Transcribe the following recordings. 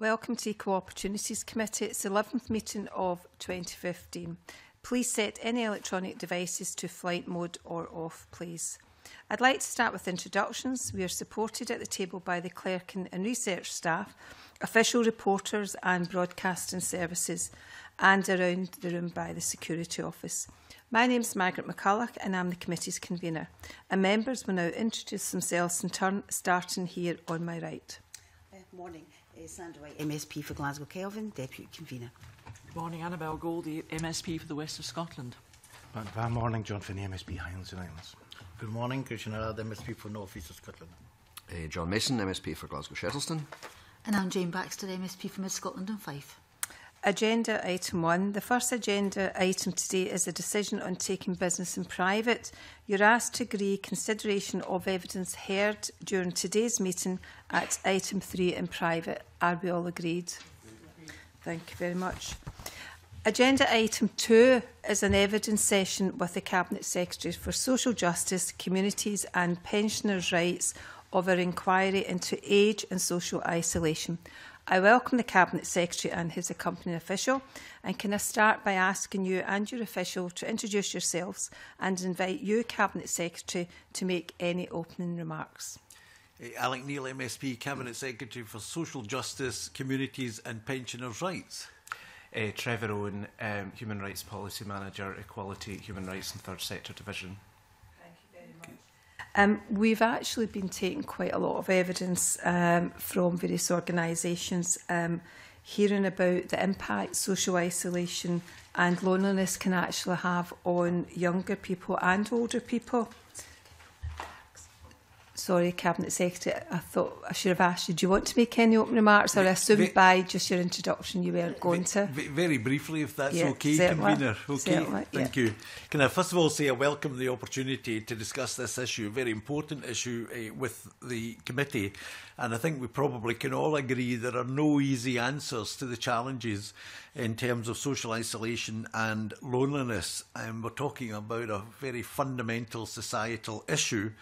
Welcome to Equal Opportunities Committee. It's the 11th meeting of 2015. Please set any electronic devices to flight mode or off, please. I'd like to start with introductions. We are supported at the table by the clerk and research staff, official reporters and broadcasting services, and around the room by the security office. My name is Margaret McCulloch and I'm the committee's convener. And members will now introduce themselves in turn, starting here on my right. Morning. Sandra White, MSP for Glasgow Kelvin, Deputy Convener. Good morning, Annabel Goldie, MSP for the West of Scotland. Good morning, John Finnie, MSP Highlands and Islands. Good morning, Christiana, MSP for North East of Scotland. John Mason, MSP for Glasgow Shettleston. And I'm Jane Baxter, MSP for Mid Scotland and Fife. Agenda item 1. The first agenda item today is a decision on taking business in private. You're asked to agree consideration of evidence heard during today's meeting at item 3 in private. Are we all agreed? Thank you very much. Agenda item 2 is an evidence session with the Cabinet Secretary for Social Justice, Communities and Pensioners' Rights of our inquiry into age and social isolation. I welcome the Cabinet Secretary and his accompanying official, and can I start by asking you and your official to introduce yourselves and invite you, Cabinet Secretary, to make any opening remarks. Alex Neil, MSP, Cabinet Secretary for Social Justice, Communities and Pensioners' Rights. Trevor Owen, Human Rights Policy Manager, Equality, Human Rights and Third Sector Division. We've actually been taking quite a lot of evidence from various organisations, hearing about the impact social isolation and loneliness can actually have on younger people and older people. Sorry, Cabinet Secretary, I thought I should have asked you, do you want to make any open remarks? Or I assumed by just your introduction you weren't going to. Very briefly, if that's okay, Convener. Okay, thank you. Can I first of all say I welcome the opportunity to discuss this issue, a very important issue, with the committee. And I think we probably can all agree there are no easy answers to the challenges in terms of social isolation and loneliness. And we're talking about a very fundamental societal issue.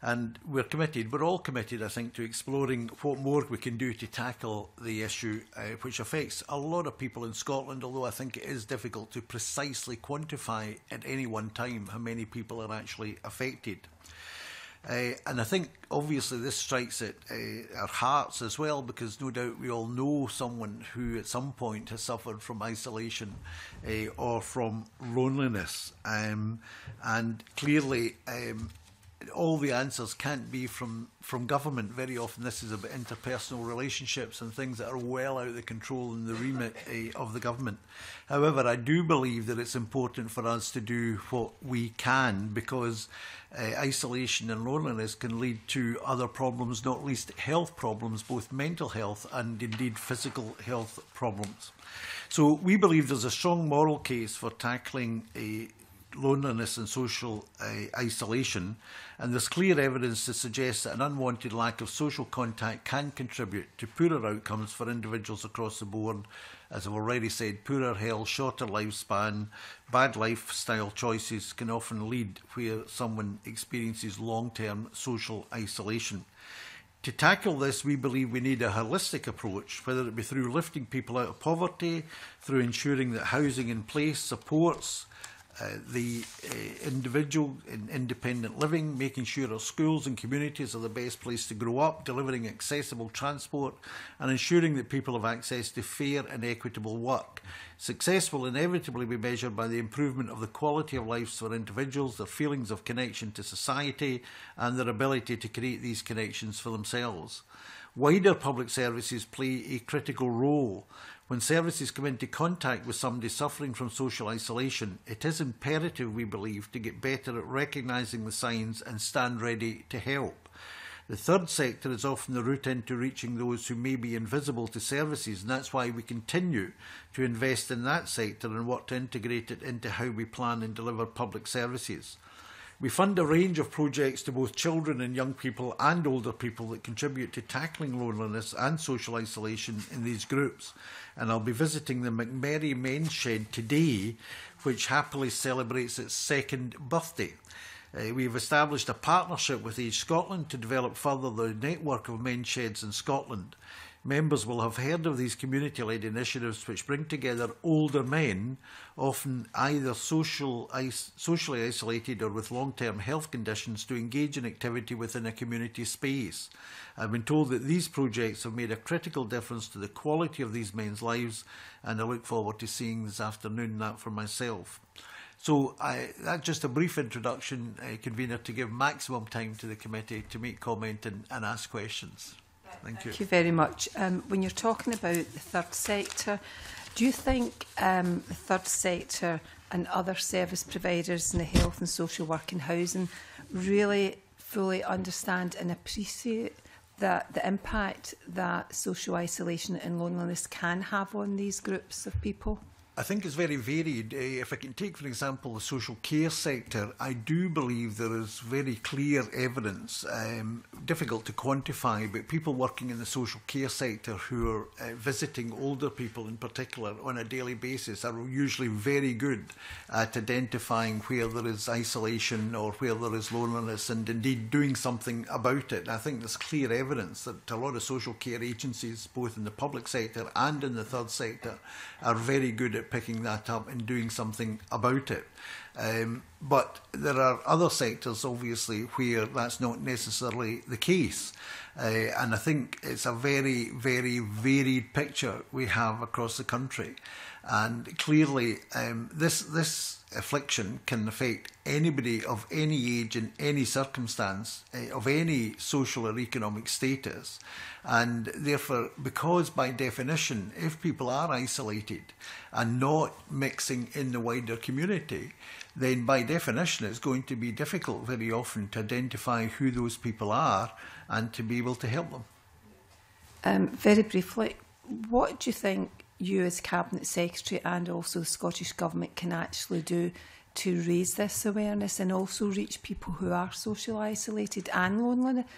And we're committed, we're all committed, I think, to exploring what more we can do to tackle the issue, which affects a lot of people in Scotland, although I think it is difficult to precisely quantify at any one time how many people are actually affected. And I think, obviously, this strikes at our hearts as well, because no doubt we all know someone who at some point has suffered from isolation or from loneliness. And clearly, all the answers can't be from government. Very often this is about interpersonal relationships and things that are well out of the control and the remit of the government. However, I do believe that it's important for us to do what we can, because isolation and loneliness can lead to other problems, not least health problems, both mental health and indeed physical health problems. So we believe there's a strong moral case for tackling loneliness and social isolation, and there's clear evidence to suggest that an unwanted lack of social contact can contribute to poorer outcomes for individuals across the board. As I've already said, poorer health, shorter lifespan, bad lifestyle choices can often lead where someone experiences long-term social isolation. To tackle this, we believe we need a holistic approach, whether it be through lifting people out of poverty, through ensuring that housing in place supports the individual and independent living, making sure our schools and communities are the best place to grow up, delivering accessible transport and ensuring that people have access to fair and equitable work. Success will inevitably be measured by the improvement of the quality of life for individuals, their feelings of connection to society and their ability to create these connections for themselves. Wider public services play a critical role. When services come into contact with somebody suffering from social isolation, it is imperative, we believe, to get better at recognising the signs and stand ready to help. The third sector is often the route into reaching those who may be invisible to services, and that's why we continue to invest in that sector and work to integrate it into how we plan and deliver public services. We fund a range of projects to both children and young people and older people that contribute to tackling loneliness and social isolation in these groups. And I'll be visiting the McMerry Men's Shed today, which happily celebrates its 2nd birthday. We've established a partnership with Age Scotland to develop further the network of men's sheds in Scotland. Members will have heard of these community-led initiatives which bring together older men, often either socially isolated or with long-term health conditions, to engage in activity within a community space. I've been told that these projects have made a critical difference to the quality of these men's lives, and I look forward to seeing this afternoon that for myself. So that's just a brief introduction, Convener, to give maximum time to the committee to make comment and ask questions. Thank you. Thank you very much. When you're talking about the third sector, do you think the third sector and other service providers in the health and social work and housing really fully understand and appreciate that the impact that social isolation and loneliness can have on these groups of people? I think it's very varied. If I can take, for example, the social care sector, I do believe there is very clear evidence, difficult to quantify, but people working in the social care sector who are visiting older people in particular on a daily basis are usually very good at identifying where there is isolation or where there is loneliness and indeed doing something about it. And I think there's clear evidence that a lot of social care agencies, both in the public sector and in the third sector, are very good at picking that up and doing something about it. But there are other sectors, obviously, where that's not necessarily the case. And I think it's a very, very varied picture we have across the country. And clearly, this affliction can affect anybody of any age in any circumstance, of any social or economic status. And therefore, because by definition, if people are isolated and not mixing in the wider community, then by definition it's going to be difficult very often to identify who those people are and to be able to help them. Very briefly, what do you think you as Cabinet Secretary and also the Scottish Government can actually do to raise this awareness and also reach people who are socially isolated and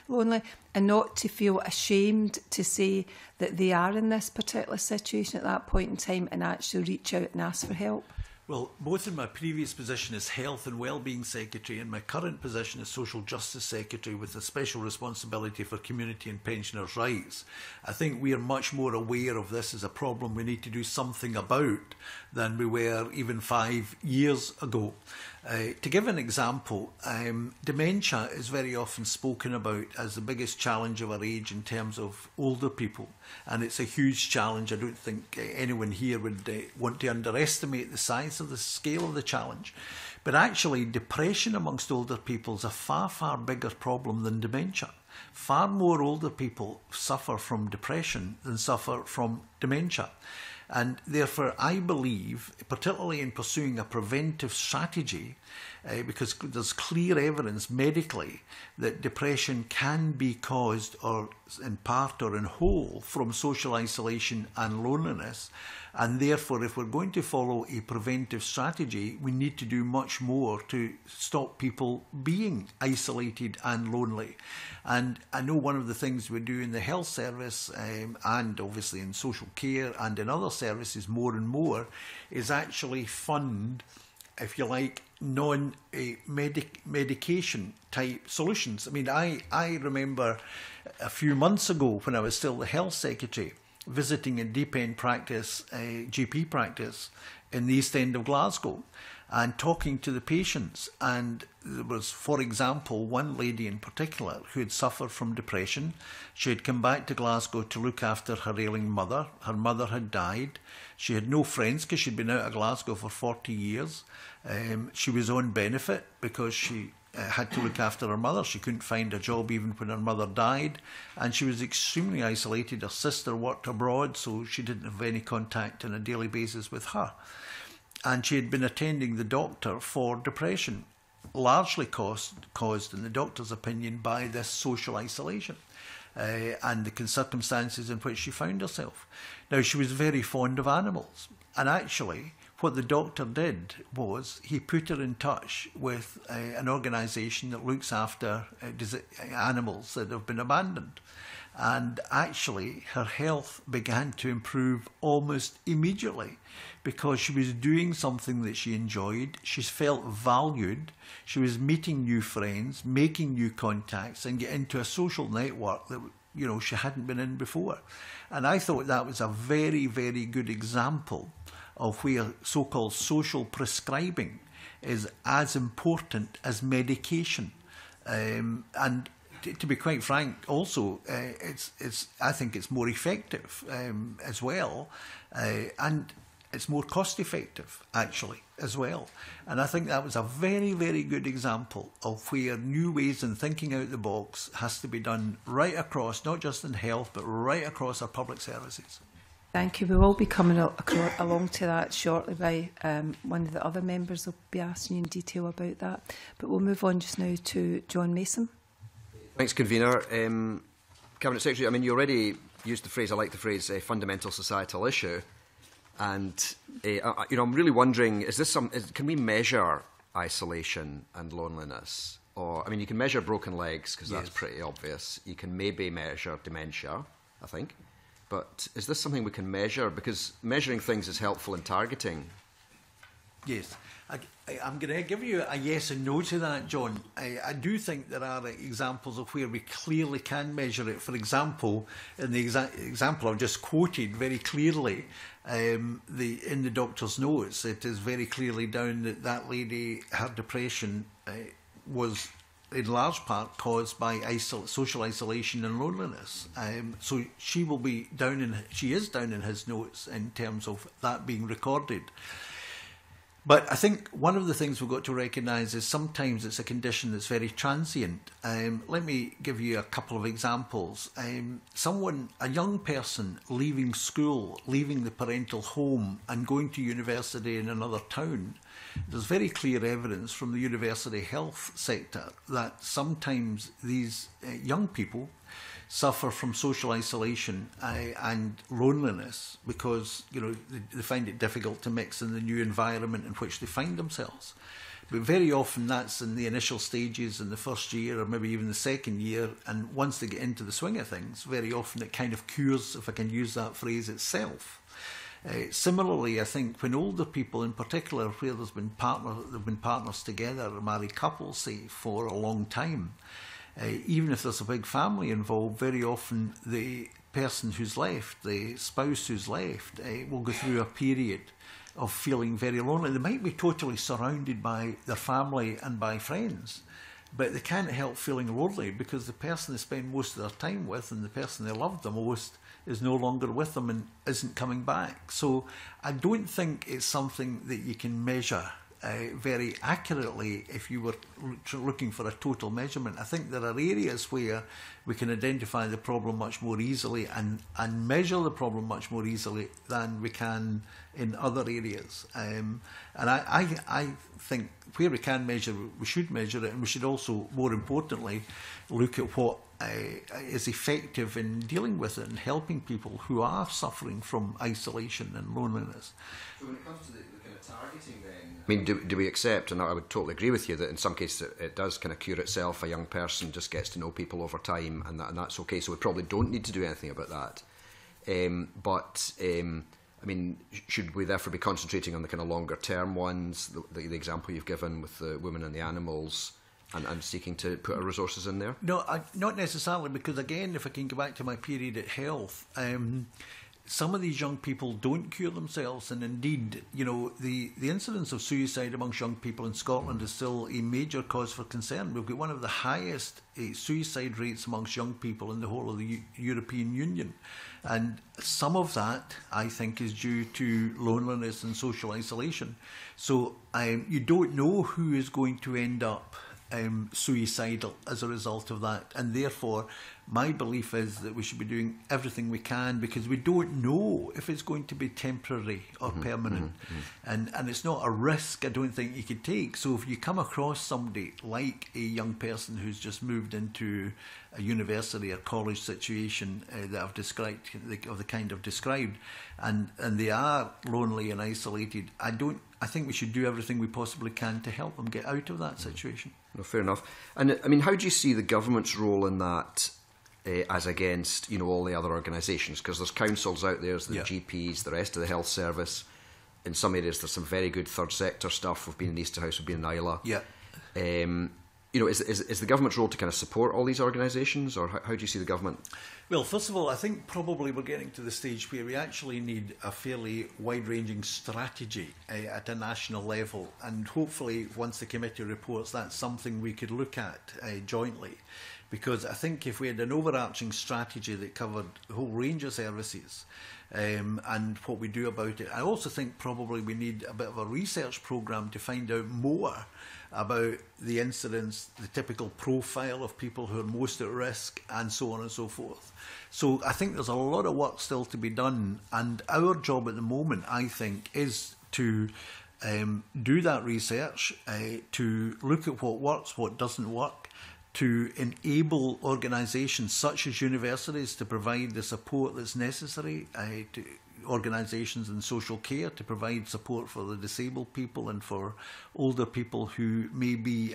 lonely and not to feel ashamed to say that they are in this particular situation at that point in time and actually reach out and ask for help? Well, both in my previous position as Health and Wellbeing Secretary and my current position as Social Justice Secretary with a special responsibility for Community and Pensioners' Rights, I think we are much more aware of this as a problem we need to do something about than we were even 5 years ago. To give an example, dementia is very often spoken about as the biggest challenge of our age in terms of older people, and it's a huge challenge. I don't think anyone here would want to underestimate the size of the scale of the challenge. But actually, depression amongst older people is a far, far bigger problem than dementia. Far more older people suffer from depression than suffer from dementia. And therefore, I believe, particularly in pursuing a preventive strategy, because there's clear evidence medically that depression can be caused or in part or in whole from social isolation and loneliness. And therefore, if we're going to follow a preventive strategy, we need to do much more to stop people being isolated and lonely. And I know one of the things we do in the health service and obviously in social care and in other services more and more is actually fund, if you like, non-medication type solutions. I mean, I remember a few months ago when I was still the health secretary visiting a deep end practice, a GP practice in the East End of Glasgow, and talking to the patients. And there was, for example, one lady in particular who had suffered from depression. She had come back to Glasgow to look after her ailing mother. Her mother had died. She had no friends because she'd been out of Glasgow for 40 years. She was on benefit because she had to look after her mother. She couldn't find a job even when her mother died, and she was extremely isolated. Her sister worked abroad, so she didn't have any contact on a daily basis with her. And she had been attending the doctor for depression, largely caused, in the doctor's opinion, by this social isolation and the circumstances in which she found herself. Now, she was very fond of animals, and actually what the doctor did was he put her in touch with an organisation that looks after animals that have been abandoned. And actually, her health began to improve almost immediately because she was doing something that she enjoyed. She felt valued. She was meeting new friends, making new contacts, and getting into a social network that you know, she hadn't been in before. And I thought that was a very, very good example of where so-called social prescribing is as important as medication. And to be quite frank, also, I think it's more effective as well. And it's more cost effective, actually, as well. And I think that was a very, very good example of where new ways in thinking out the box has to be done right across, not just in health, but right across our public services. Thank you. We will be coming along to that shortly by one of the other members will be asking you in detail about that. But we'll move on just now to John Mason. Thanks, Convener. Cabinet Secretary, I mean, you already used the phrase, I like the phrase, fundamental societal issue. And you know, I'm really wondering: is this can we measure isolation and loneliness? Or I mean, you can measure broken legs because that's pretty obvious. You can maybe measure dementia, I think. But is this something we can measure? Because measuring things is helpful in targeting. Yes, I'm going to give you a yes and no to that, John. I do think there are examples of where we clearly can measure it. For example, in the example I've just quoted very clearly, in the doctor's notes, it is very clearly down that that lady, her depression was in large part caused by social isolation and loneliness. So she will be down in, she is down in his notes in terms of that being recorded. But I think one of the things we've got to recognise is sometimes it's a condition that's very transient. Let me give you a couple of examples. A young person leaving school, leaving the parental home and going to university in another town, there's very clear evidence from the university health sector that sometimes these young people suffer from social isolation and loneliness because, you know, they find it difficult to mix in the new environment in which they find themselves. But very often that's in the initial stages, in the first year or maybe even the second year, and once they get into the swing of things, very often it kind of cures, if I can use that phrase, itself. Similarly, I think when older people in particular, where there've been partners together, married couples, say, for a long time, even if there's a big family involved, very often the person who's left, the spouse who's left, will go through a period of feeling very lonely. They might be totally surrounded by their family and by friends, but they can't help feeling lonely because the person they spend most of their time with and the person they love the most is no longer with them and isn't coming back. So I don't think it's something that you can measure very accurately if you were looking for a total measurement. I think there are areas where we can identify the problem much more easily and measure the problem much more easily than we can in other areas. And I think where we can measure, we should measure it, and we should also, more importantly, look at what is effective in dealing with it and helping people who are suffering from isolation and loneliness. So when it comes to the kind of targeting then, I mean, do we accept, and I would totally agree with you, that in some cases it does kind of cure itself, a young person just gets to know people over time, and that's okay, so we probably don't need to do anything about that. I mean, should we therefore be concentrating on the kind of longer term ones, the example you've given with the women and the animals, and seeking to put our resources in there? No, not necessarily, because again, if I can go back to my period at health, some of these young people don't cure themselves, and indeed, you know, the incidence of suicide amongst young people in Scotland is still a major cause for concern. We've got one of the highest suicide rates amongst young people in the whole of the European Union. And some of that, I think, is due to loneliness and social isolation. So you don't know who is going to end up suicidal as a result of that, and therefore my belief is that we should be doing everything we can, because we don't know if it's going to be temporary or permanent, and it's not a risk I don't think you could take. So if you come across somebody like a young person who's just moved into a university or college situation that I've described, of the kind I've described, and they are lonely and isolated, I think we should do everything we possibly can to help them get out of that situation. No, fair enough. And I mean, how do you see the government's role in that as against, you know, all the other organisations? Because there's councils out there, there's the GPs, the rest of the health service. In some areas, there's some very good third sector stuff. We've been in Easter House, we've been in Islay. you know, is the government's role to kind of support all these organisations, or how do you see the government? Well, first of all, I think probably we're getting to the stage where we actually need a fairly wide-ranging strategy at a national level, and hopefully once the committee reports, that's something we could look at jointly. Because I think if we had an overarching strategy that covered a whole range of services and what we do about it, I also think probably we need a bit of a research programme to find out more about the incidents, the typical profile of people who are most at risk, and so on and so forth. So I think there's a lot of work still to be done, and our job at the moment, I think, is to do that research, to look at what works, what doesn't work, to enable organisations such as universities to provide the support that's necessary, to organisations in social care to provide support for the disabled people and for older people who may be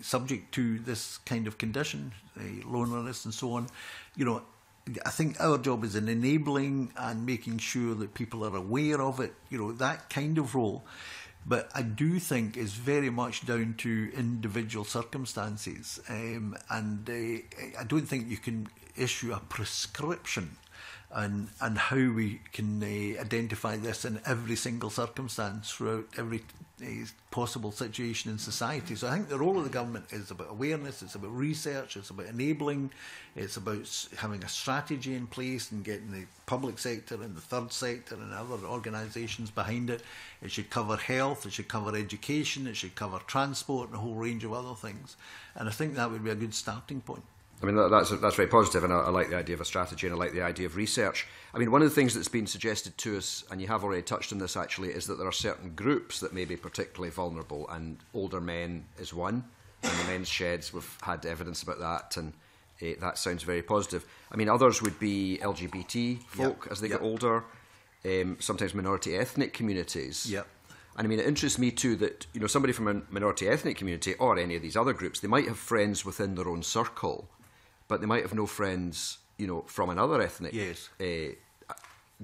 subject to this kind of condition, loneliness and so on. You know, I think our job is in enabling and making sure that people are aware of it, you know, that kind of role. But I do think it's very much down to individual circumstances, and I don't think you can issue a prescription and how we can identify this in every single circumstance throughout every possible situation in society. So I think the role of the government is about awareness, it's about research, it's about enabling, it's about having a strategy in place and getting the public sector and the third sector and other organisations behind it. It should cover health, it should cover education, it should cover transport and a whole range of other things. And I think that would be a good starting point. I mean, that's very positive, and I like the idea of a strategy, and I like the idea of research. I mean, one of the things that's been suggested to us, and you have already touched on this actually, is that there are certain groups that may be particularly vulnerable, and older men is one, and the men's sheds, we've had evidence about that, and that sounds very positive. I mean, others would be LGBT folk, yep, as they, yep, get older, sometimes minority ethnic communities. Yep. And I mean, it interests me too that, you know, somebody from a minority ethnic community or any of these other groups, they might have friends within their own circle, but they might have no friends, you know, from another ethnic, yes,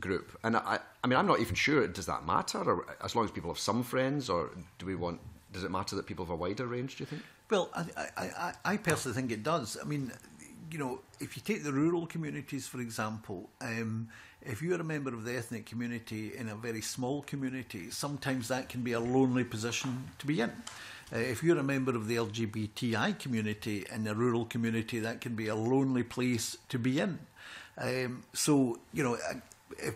group. And I mean, I'm not even sure, does that matter? Or as long as people have some friends, or do we want, does it matter that people have a wider range, do you think? Well, I personally think it does. I mean, you know, if you take the rural communities, for example, if you're a member of the ethnic community in a very small community, sometimes that can be a lonely position to be in. If you're a member of the LGBTI community in a rural community, that can be a lonely place to be in. So, you know,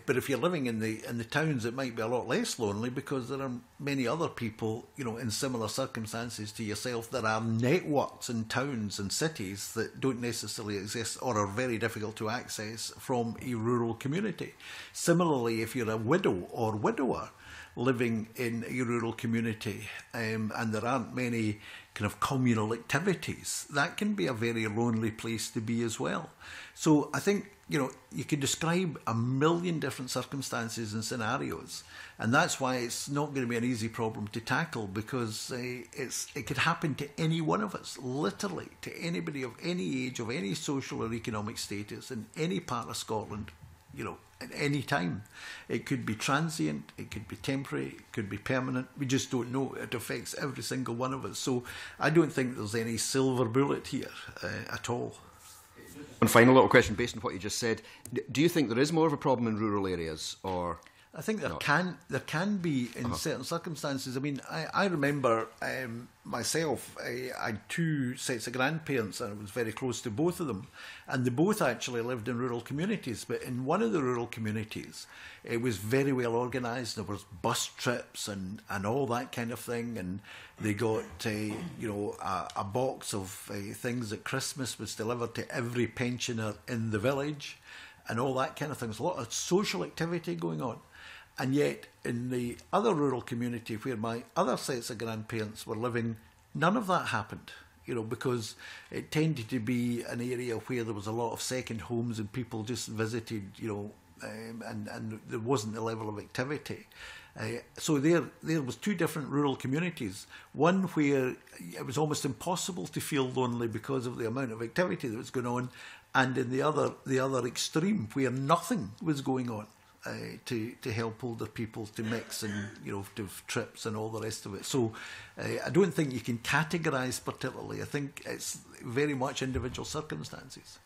but if you're living in the towns, it might be a lot less lonely, because there are many other people, you know, in similar circumstances to yourself. There are networks in towns and cities that don't necessarily exist or are very difficult to access from a rural community. Similarly, if you're a widow or widower living in a rural community, and there aren't many kind of communal activities, that can be a very lonely place to be as well. So I think, you know, you can describe a million different circumstances and scenarios, and that's why it's not going to be an easy problem to tackle, because it could happen to any one of us, literally, to anybody of any age, of any social or economic status, in any part of Scotland, you know, at any time. It could be transient, it could be temporary, it could be permanent. We just don't know. It affects every single one of us. So I don't think there's any silver bullet here at all. One final little question based on what you just said. Do you think there is more of a problem in rural areas, or...? I think there can be in certain circumstances. I mean, I remember myself, I had two sets of grandparents, and I was very close to both of them, and they both actually lived in rural communities. But in one of the rural communities, it was very well organised. There was bus trips and all that kind of thing, and they got you know, a box of things at Christmas was delivered to every pensioner in the village, and all that kind of thing. There's a lot of social activity going on. And yet, in the other rural community where my other sets of grandparents were living, none of that happened, you know, because it tended to be an area where there was a lot of second homes and people just visited, you know, and there wasn't the level of activity. So there was two different rural communities, one where it was almost impossible to feel lonely because of the amount of activity that was going on, and in the other extreme where nothing was going on. to help older people to mix and, you know, to trips and all the rest of it. So I don't think you can categorise particularly. I think it's very much individual circumstances.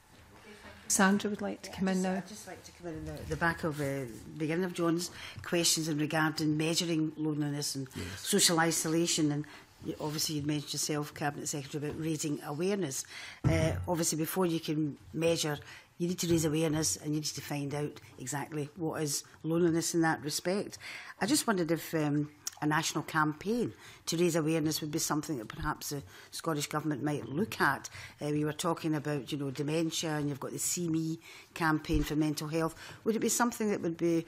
Sandra would like to come in now. I'd just like to come in the back of the beginning of John's questions in regard to measuring loneliness and social isolation. And obviously you'd mentioned yourself, Cabinet Secretary, about raising awareness. Obviously before you can measure, you need to raise awareness and you need to find out exactly what is loneliness in that respect. I just wondered if a national campaign to raise awareness would be something that perhaps the Scottish Government might look at. We were talking about, you know, dementia, and you've got the See Me campaign for mental health. Would it be something that would be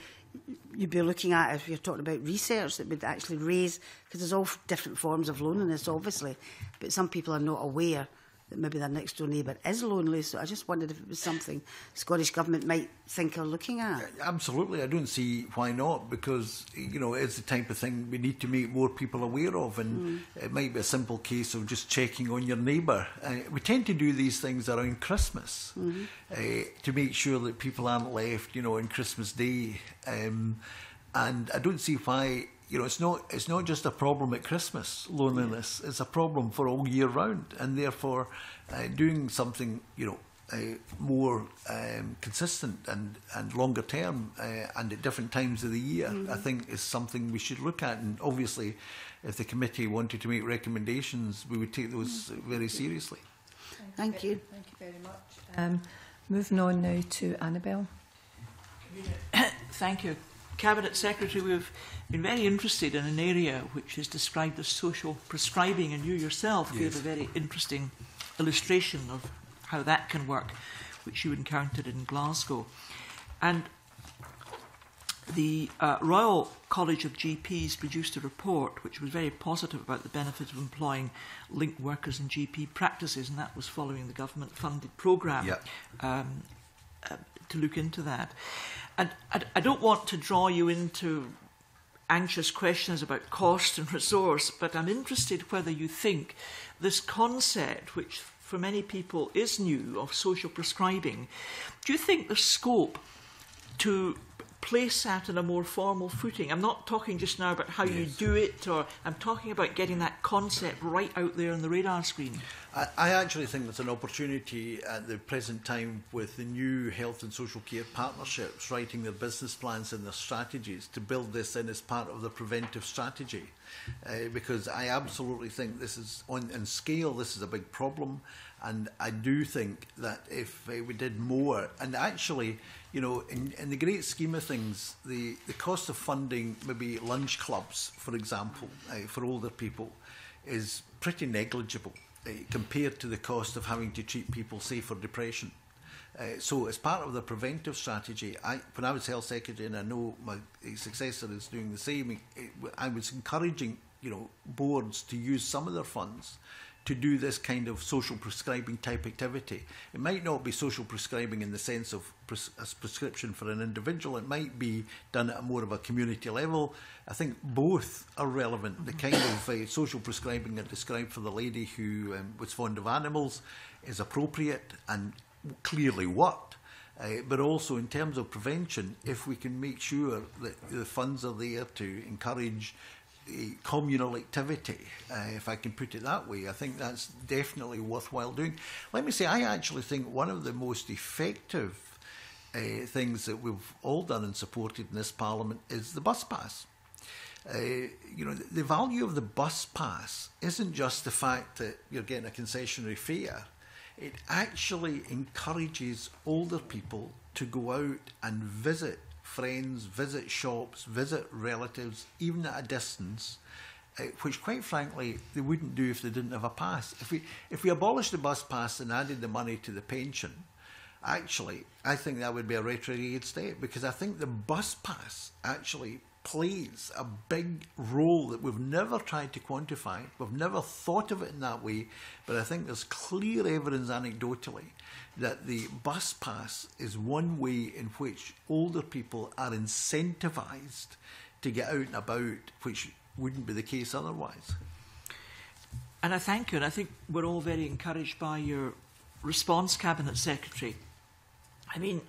you'd be looking at if you're talking about research that would actually raise, because there's all different forms of loneliness, obviously, but some people are not aware that maybe their next door neighbour is lonely, so I just wondered if it was something the Scottish Government might think of looking at. Absolutely, I don't see why not, because, you know, it's the type of thing we need to make more people aware of, and it might be a simple case of just checking on your neighbour. We tend to do these things around Christmas to make sure that people aren't left, you know, on Christmas Day, and I don't see why. You know, it's not just a problem at Christmas, loneliness. It's a problem for all year round, and therefore doing something, you know, more consistent and longer term and at different times of the year, I think is something we should look at. And obviously, if the committee wanted to make recommendations, we would take those very seriously. Thank you. Thank you very much. Moving on now to Annabel. Thank you. Cabinet Secretary, we've been very interested in an area which is described as social prescribing, and you yourself gave a very interesting illustration of how that can work, which you encountered in Glasgow. And the Royal College of GPs produced a report which was very positive about the benefit of employing linked workers in GP practices, and that was following the government-funded programme to look into that. And I don't want to draw you into anxious questions about cost and resource, but I'm interested whether you think this concept, which for many people is new, of social prescribing, do you think the scope to place that in a more formal footing? I'm not talking just now about how you do it, or I'm talking about getting that concept right out there on the radar screen. I actually think there's an opportunity at the present time with the new health and social care partnerships writing their business plans and their strategies to build this in as part of the preventive strategy, because I absolutely think this is, on scale, this is a big problem, and I do think that if we did more, and actually, you know, in the great scheme of things, the cost of funding maybe lunch clubs, for example, for older people is pretty negligible compared to the cost of having to treat people, say, for depression. So as part of the preventive strategy, when I was Health Secretary, and I know my successor is doing the same, I was encouraging, you know, boards to use some of their funds to do this kind of social prescribing type activity. It might not be social prescribing in the sense of a prescription for an individual. It might be done at more of a community level. I think both are relevant. The kind of social prescribing I described for the lady who was fond of animals is appropriate and clearly worked. But also in terms of prevention, if we can make sure that the funds are there to encourage communal activity, if I can put it that way, I think that's definitely worthwhile doing. Let me say, I actually think one of the most effective things that we've all done and supported in this Parliament is the bus pass. You know, the value of the bus pass isn't just the fact that you're getting a concessionary fare. It actually encourages older people to go out and visit friends, visit shops, visit relatives, even at a distance, which quite frankly they wouldn't do if they didn't have a pass. If we abolished the bus pass and added the money to the pension, actually I think that would be a retrograde step, because I think the bus pass actually plays a big role that we've never tried to quantify. We've never thought of it in that way, but I think there's clear evidence anecdotally that the bus pass is one way in which older people are incentivised to get out and about, which wouldn't be the case otherwise. And I thank you, and I think we're all very encouraged by your response, Cabinet Secretary. I mean,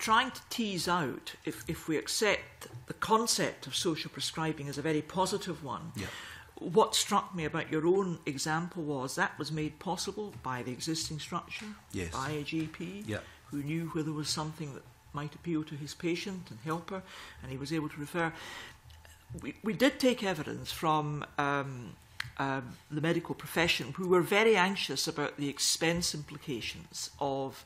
trying to tease out, if we accept the concept of social prescribing as a very positive one, yeah. What struck me about your own example was that was made possible by the existing structure, yes. by a GP yeah. who knew where there was something that might appeal to his patient and helper, and he was able to refer. We did take evidence from the medical profession, who were very anxious about the expense implications of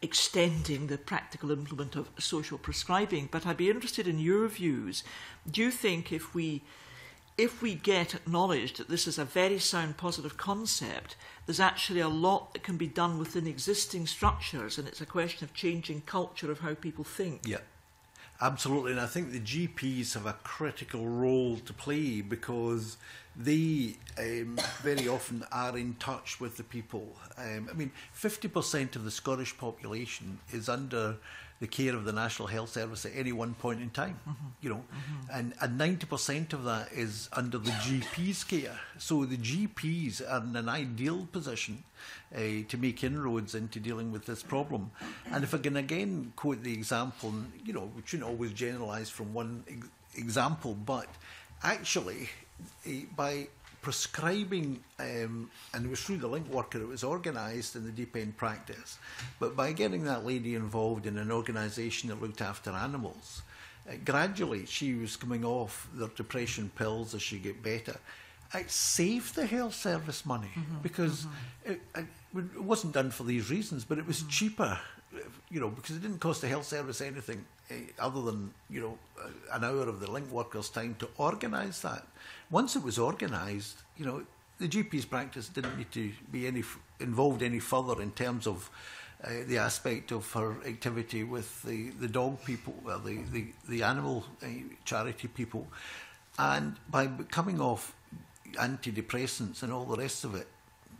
extending the practical implement of social prescribing. But I'd be interested in your views. Do you think if we get acknowledged that this is a very sound positive concept, there's actually a lot that can be done within existing structures, and it's a question of changing culture of how people think? Yeah, absolutely. And I think the GPs have a critical role to play, because they very often are in touch with the people. I mean, 50% of the Scottish population is under the care of the National Health Service at any one point in time, mm-hmm. you know, mm-hmm. and 90% of that is under the GP's care. So the GPs are in an ideal position to make inroads into dealing with this problem. And if I can again quote the example, you know, we shouldn't always generalise from one example, but actually by prescribing, and it was through the link worker, it was organised in the deep end practice, but by getting that lady involved in an organisation that looked after animals, gradually she was coming off their depression pills as she got better. It saved the health service money, mm-hmm, because mm-hmm. it wasn't done for these reasons, but it was mm-hmm. cheaper, you know, because it didn't cost the health service anything other than, you know, an hour of the link worker's time to organise that. Once it was organised, you know, the GP's practice didn't need to be involved any further in terms of the aspect of her activity with the dog people, the animal charity people. And by coming off antidepressants and all the rest of it,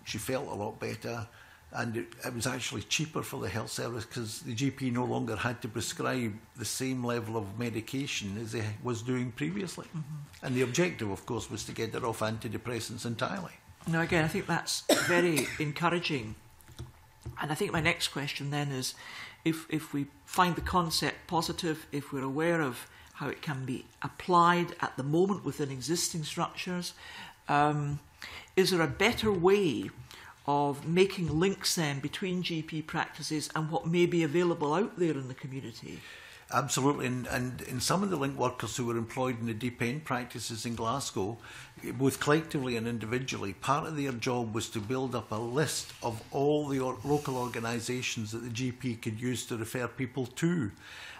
she felt a lot better, and it was actually cheaper for the health service, because the GP no longer had to prescribe the same level of medication as they was doing previously. Mm-hmm. And the objective, of course, was to get her off antidepressants entirely. Now, again, I think that's very encouraging. And I think my next question then is, if we find the concept positive, if we're aware of how it can be applied at the moment within existing structures, is there a better way of making links then between GP practices and what may be available out there in the community? Absolutely, and some of the link workers who were employed in the deep end practices in Glasgow, both collectively and individually, part of their job was to build up a list of all the local organisations that the GP could use to refer people to.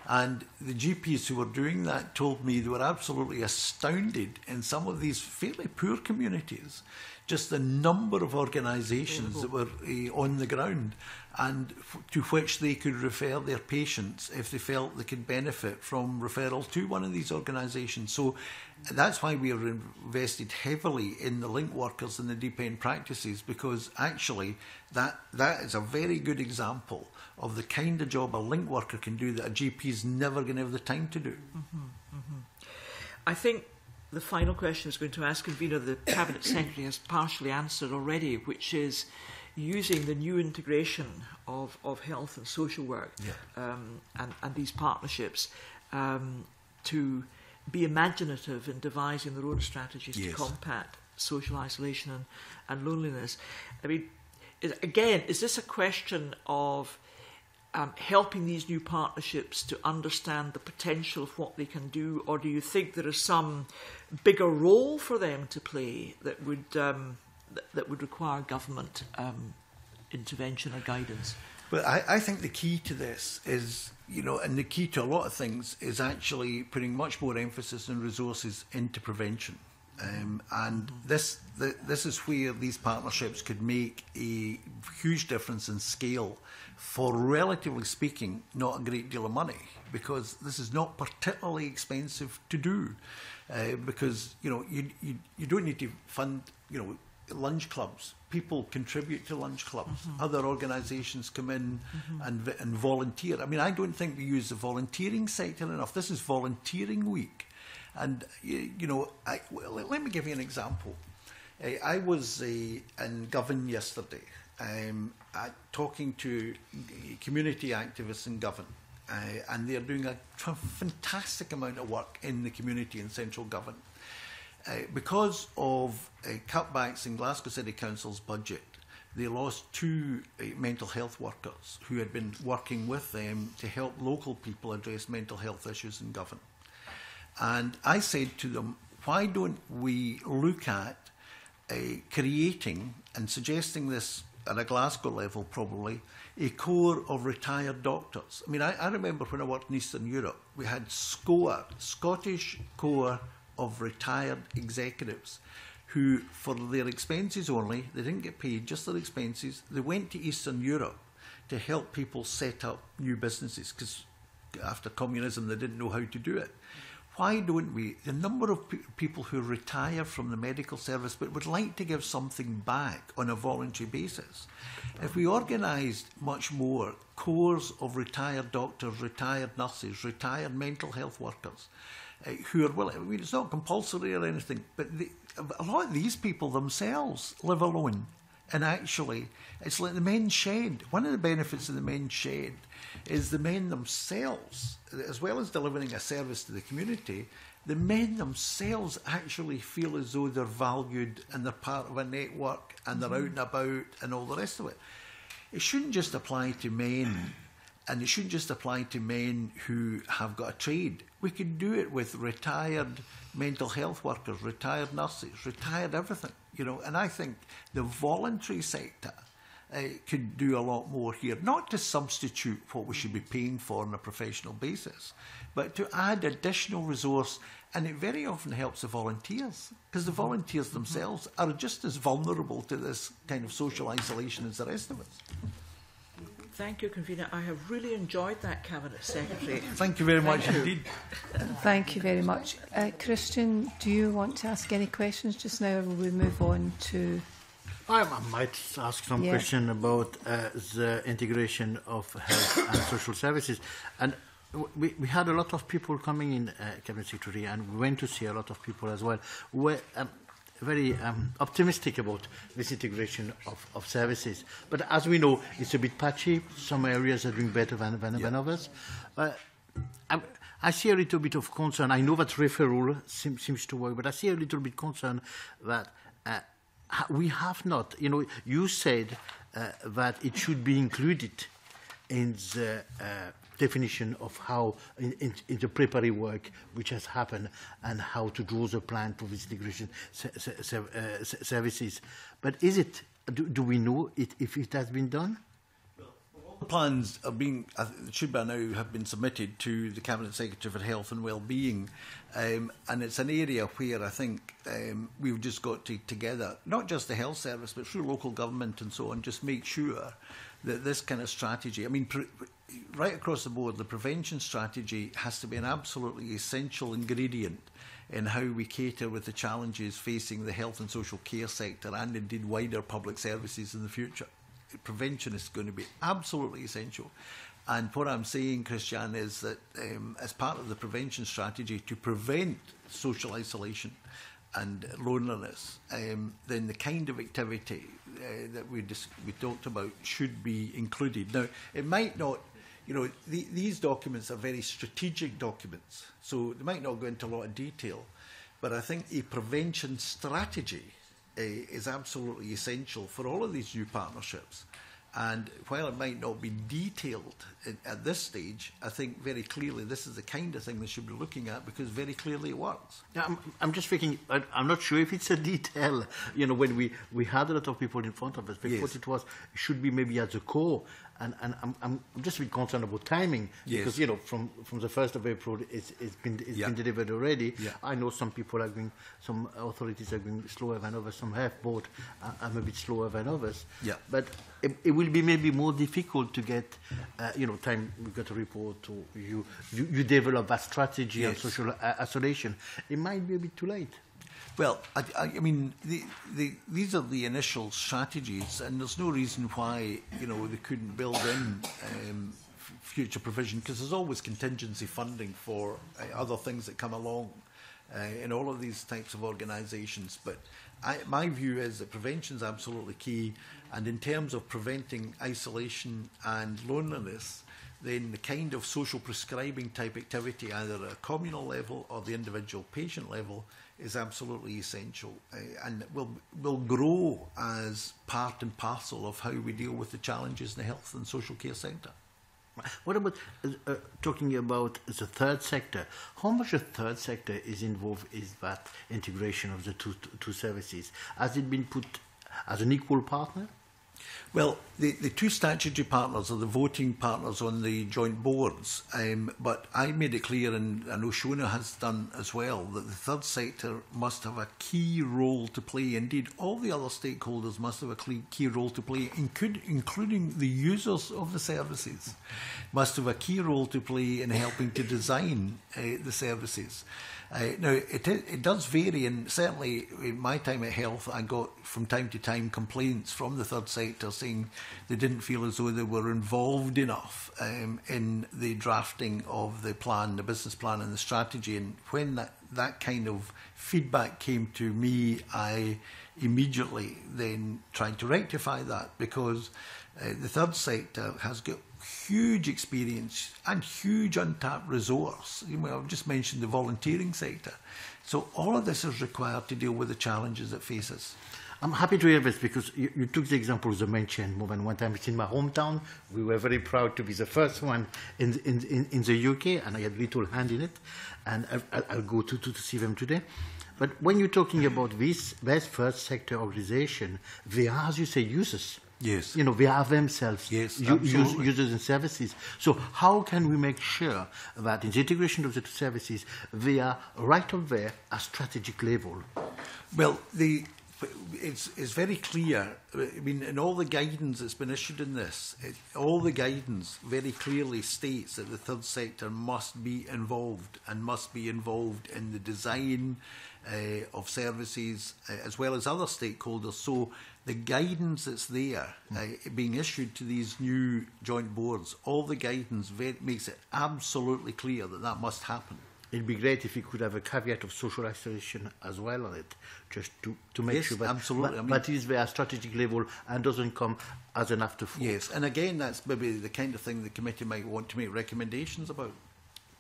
And the GPs who were doing that told me they were absolutely astounded in some of these fairly poor communities, just the number of organisations that were on the ground and to which they could refer their patients if they felt they could benefit from referral to one of these organisations. So that's why we are invested heavily in the link workers and the deep end practices, because actually that is a very good example of the kind of job a link worker can do that a GP is never going to have the time to do. Mm-hmm, mm-hmm. I think the final question I was going to ask, convener, the Cabinet Secretary has partially answered already, which is using the new integration of health and social work, yeah. And these partnerships to be imaginative in devising their own strategies, yes. to combat social isolation and loneliness. I mean, again, is this a question of helping these new partnerships to understand the potential of what they can do, or do you think there is some bigger role for them to play that would require government intervention or guidance? But I think the key to this is, you know, and the key to a lot of things is actually putting much more emphasis and resources into prevention. And this is where these partnerships could make a huge difference in scale for, relatively speaking, not a great deal of money, because this is not particularly expensive to do, because, you know, you don't need to fund, you know, lunch clubs. People contribute to lunch clubs. Mm-hmm. Other organisations come in, mm-hmm. and volunteer. I mean, I don't think we use the volunteering sector enough. This is volunteering week. And, you know, let me give you an example. I was in Govan yesterday, talking to community activists in Govan, and they're doing a fantastic amount of work in the community in central Govan. Because of cutbacks in Glasgow City Council's budget, they lost two mental health workers who had been working with them to help local people address mental health issues in Govan. And I said to them, why don't we look at creating and suggesting this at a Glasgow level probably, a corps of retired doctors. I mean, I remember when I worked in Eastern Europe, we had SCORE, Scottish Corps of Retired Executives, who for their expenses only, they didn't get paid, just their expenses, they went to Eastern Europe to help people set up new businesses, because after communism they didn't know how to do it. Why don't we, the number of people who retire from the medical service but would like to give something back on a voluntary basis, if we organised much more corps of retired doctors, retired nurses, retired mental health workers, who are willing, I mean, it's not compulsory or anything, but a lot of these people themselves live alone. And actually, it's like the men's shed. One of the benefits of the men's shed is the men themselves, as well as delivering a service to the community, the men themselves actually feel as though they're valued and they're part of a network and they're out and about and all the rest of it. It shouldn't just apply to men, and it shouldn't just apply to men who have got a trade. We could do it with retired mental health workers, retired nurses, retired everything. You know, and I think the voluntary sector could do a lot more here, not to substitute what we should be paying for on a professional basis, but to add additional resource. And it very often helps the volunteers, because the volunteers themselves are just as vulnerable to this kind of social isolation as the rest of us. Thank you, Convener. I have really enjoyed that, Cabinet Secretary. Thank you very much indeed. Thank you very much. Christian, do you want to ask any questions just now, or will we move on to... I might ask some question about the integration of health and social services. And we had a lot of people coming in, Cabinet Secretary, and we went to see a lot of people as well. We're very optimistic about this integration of services. But as we know, it's a bit patchy. Some areas are doing better than others. I see a little bit of concern. I know that referral seems to work, but I see a little bit concern that we have not. You know, you said that it should be included in the definition of how, in the preparatory work which has happened and how to draw the plan for this integration services. But is it, do we know it, if it has been done? Well, all the plans are being, should by now have been submitted to the Cabinet Secretary for Health and Wellbeing, and it's an area where I think we've just got to, together, not just the health service, but through local government and so on, just make sure that this kind of strategy, I mean, right across the board, the prevention strategy has to be an absolutely essential ingredient in how we cater with the challenges facing the health and social care sector and indeed wider public services in the future. Prevention is going to be absolutely essential. And what I'm saying, Christiane, is that as part of the prevention strategy to prevent social isolation and loneliness, then the kind of activity that we talked about should be included. Now, it might not, you know, these documents are very strategic documents, so they might not go into a lot of detail, but I think a prevention strategy is absolutely essential for all of these new partnerships. And while it might not be detailed at this stage, I think very clearly this is the kind of thing they should be looking at, because very clearly it works. Yeah, I'm just thinking, I'm not sure if it's a detail. You know, when we had a lot of people in front of us, but what it was should be maybe at the core. And I'm just a bit concerned about timing, because, you know, from the 1st of April, it's been delivered already. Yeah. I know some people are going, some authorities are going slower than others, some have bought, I'm a bit slower than others. Yeah. But it will be maybe more difficult to get, you know, time, we got a report, or you develop a strategy on social isolation. It might be a bit too late. Well, I mean, these are the initial strategies, and there's no reason why, you know, they couldn't build in future provision, because there's always contingency funding for other things that come along in all of these types of organisations. But my view is that prevention is absolutely key, and in terms of preventing isolation and loneliness, then the kind of social prescribing type activity, either at a communal level or the individual patient level, is absolutely essential, and will grow as part and parcel of how we deal with the challenges in the health and social care sector. What about talking about the third sector? How much the third sector is involved in that integration of the two services? Has it been put as an equal partner? Well, the two statutory partners are the voting partners on the joint boards, but I made it clear, and I know Shona has done as well, that the third sector must have a key role to play. Indeed, all the other stakeholders must have a key role to play, including the users of the services, must have a key role to play in helping to design the services. Now, it does vary, and certainly in my time at Health, I got from time to time complaints from the third sector saying they didn't feel as though they were involved enough in the drafting of the plan, the business plan and the strategy. And when that kind of feedback came to me, I immediately then tried to rectify that, because the third sector has got huge experience and huge untapped resource. You know, I've just mentioned the volunteering sector. So all of this is required to deal with the challenges it faces. I'm happy to hear this, because you took the example of the Men's Shed movement. One time it's in my hometown. We were very proud to be the first one in the UK, and I had little hand in it. And I'll go to see them today. But when you're talking about this first sector organisation, they are, as you say, users. Yes. You know, they are themselves users and services. So how can we make sure that in the integration of the two services, they are right up there at strategic level? Well, it's very clear. I mean, in all the guidance that's been issued in this, all the guidance very clearly states that the third sector must be involved, and must be involved in the design of services, as well as other stakeholders. So the guidance that's there being issued to these new joint boards, all the guidance makes it absolutely clear that that must happen. It'd be great if you could have a caveat of social isolation as well on it, just to make sure that absolutely. But is there a strategic level and doesn't come as an afterthought? Yes, and again, that's maybe the kind of thing the committee might want to make recommendations about.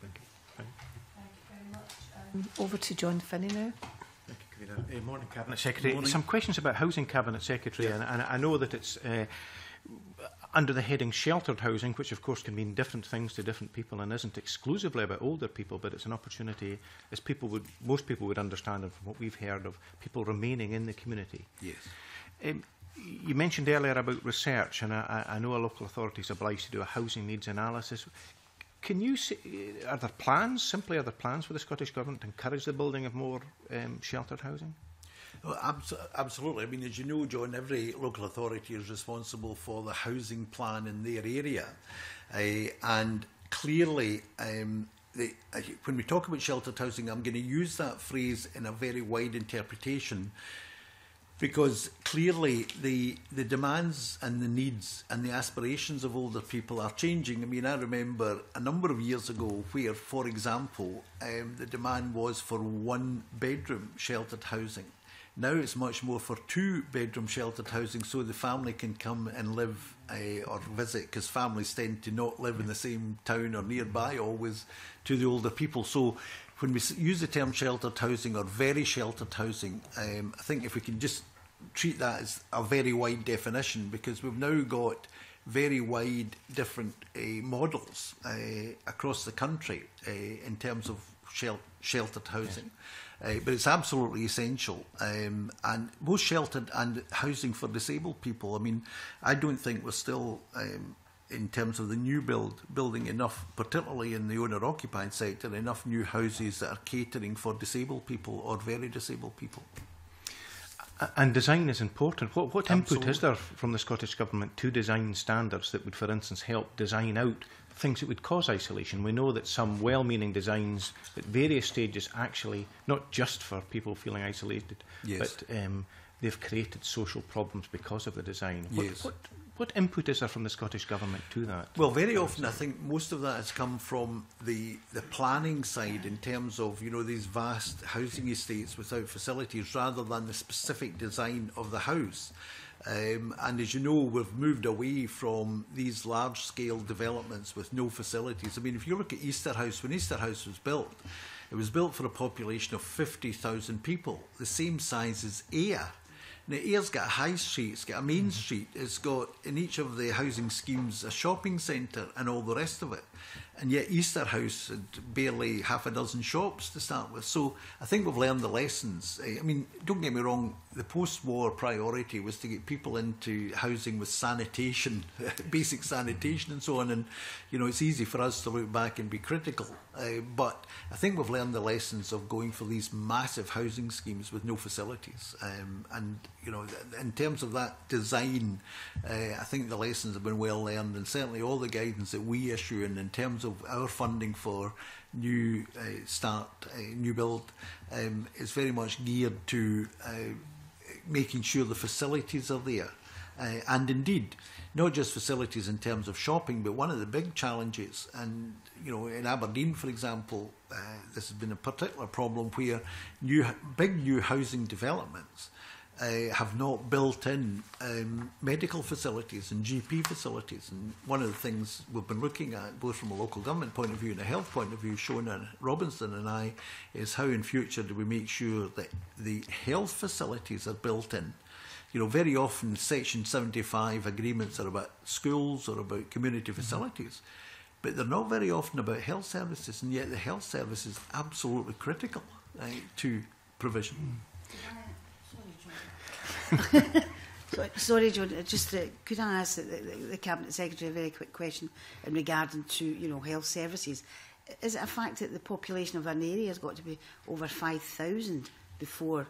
Thank you. Over to John Finnie now. Thank you, Karina. Morning, Cabinet Secretary. Morning. Some questions about housing, Cabinet Secretary, yes. And I know that it's under the heading sheltered housing, which of course can mean different things to different people and isn't exclusively about older people, but it's an opportunity, as most people would understand, and from what we've heard, of people remaining in the community. Yes. You mentioned earlier about research, and I know a local authority is obliged to do a housing needs analysis. Can you see, are there plans, simply are there plans for the Scottish Government to encourage the building of more sheltered housing? Well, absolutely. I mean, as you know, John, every local authority is responsible for the housing plan in their area. And clearly, when we talk about sheltered housing, I'm going to use that phrase in a very wide interpretation, because clearly the demands and the needs and the aspirations of older people are changing. I mean, I remember a number of years ago where, for example, the demand was for one-bedroom sheltered housing. Now it's much more for two-bedroom sheltered housing, so the family can come and live or visit, because families tend to not live in the same town or nearby always to the older people. So when we use the term sheltered housing or very sheltered housing, I think if we can just treat that as a very wide definition, because we've now got very wide different models across the country in terms of sheltered housing. But it's absolutely essential, and both sheltered and housing for disabled people. I mean, I don't think we're still, in terms of the new building enough, particularly in the owner-occupied sector, enough new houses that are catering for disabled people or very disabled people. And design is important. What input is there from the Scottish Government to design standards that would, for instance, help design out things that would cause isolation? We know that some well-meaning designs at various stages actually, not just for people feeling isolated, yes, but they've created social problems because of the design. What What input is there from the Scottish Government to that? Well, very often I think most of that has come from the planning side in terms of, you know, these vast housing estates without facilities rather than the specific design of the house. And as you know, we've moved away from these large-scale developments with no facilities. I mean, if you look at Easter House, when Easter House was built, it was built for a population of 50,000 people, the same size as Ayr. Now, Ayr's got a high street, it's got a main street, it's got, in each of the housing schemes, a shopping centre and all the rest of it. And yet Easter House had barely half a dozen shops to start with. So I think we've learned the lessons. I mean, don't get me wrong, the post-war priority was to get people into housing with sanitation, basic sanitation and so on. And, you know, it's easy for us to look back and be critical. But I think we've learned the lessons of going for these massive housing schemes with no facilities. And, you know, in terms of that design, I think the lessons have been well learned. And certainly all the guidance that we issue and in terms of our funding for new new build is very much geared to making sure the facilities are there, and indeed not just facilities in terms of shopping, but one of the big challenges, and you know, in Aberdeen, for example, this has been a particular problem where big new housing developments have not built in medical facilities and GP facilities. And one of the things we've been looking at, both from a local government point of view and a health point of view, Shona Robinson and I, is how in future do we make sure that the health facilities are built in. You know, very often Section 75 agreements are about schools or about community facilities, but they're not very often about health services, and yet the health service is absolutely critical to provision. Sorry, John. Just could I ask the Cabinet Secretary a very quick question in regarding to, you know, health services? Is it a fact that the population of an area has got to be over 5,000 before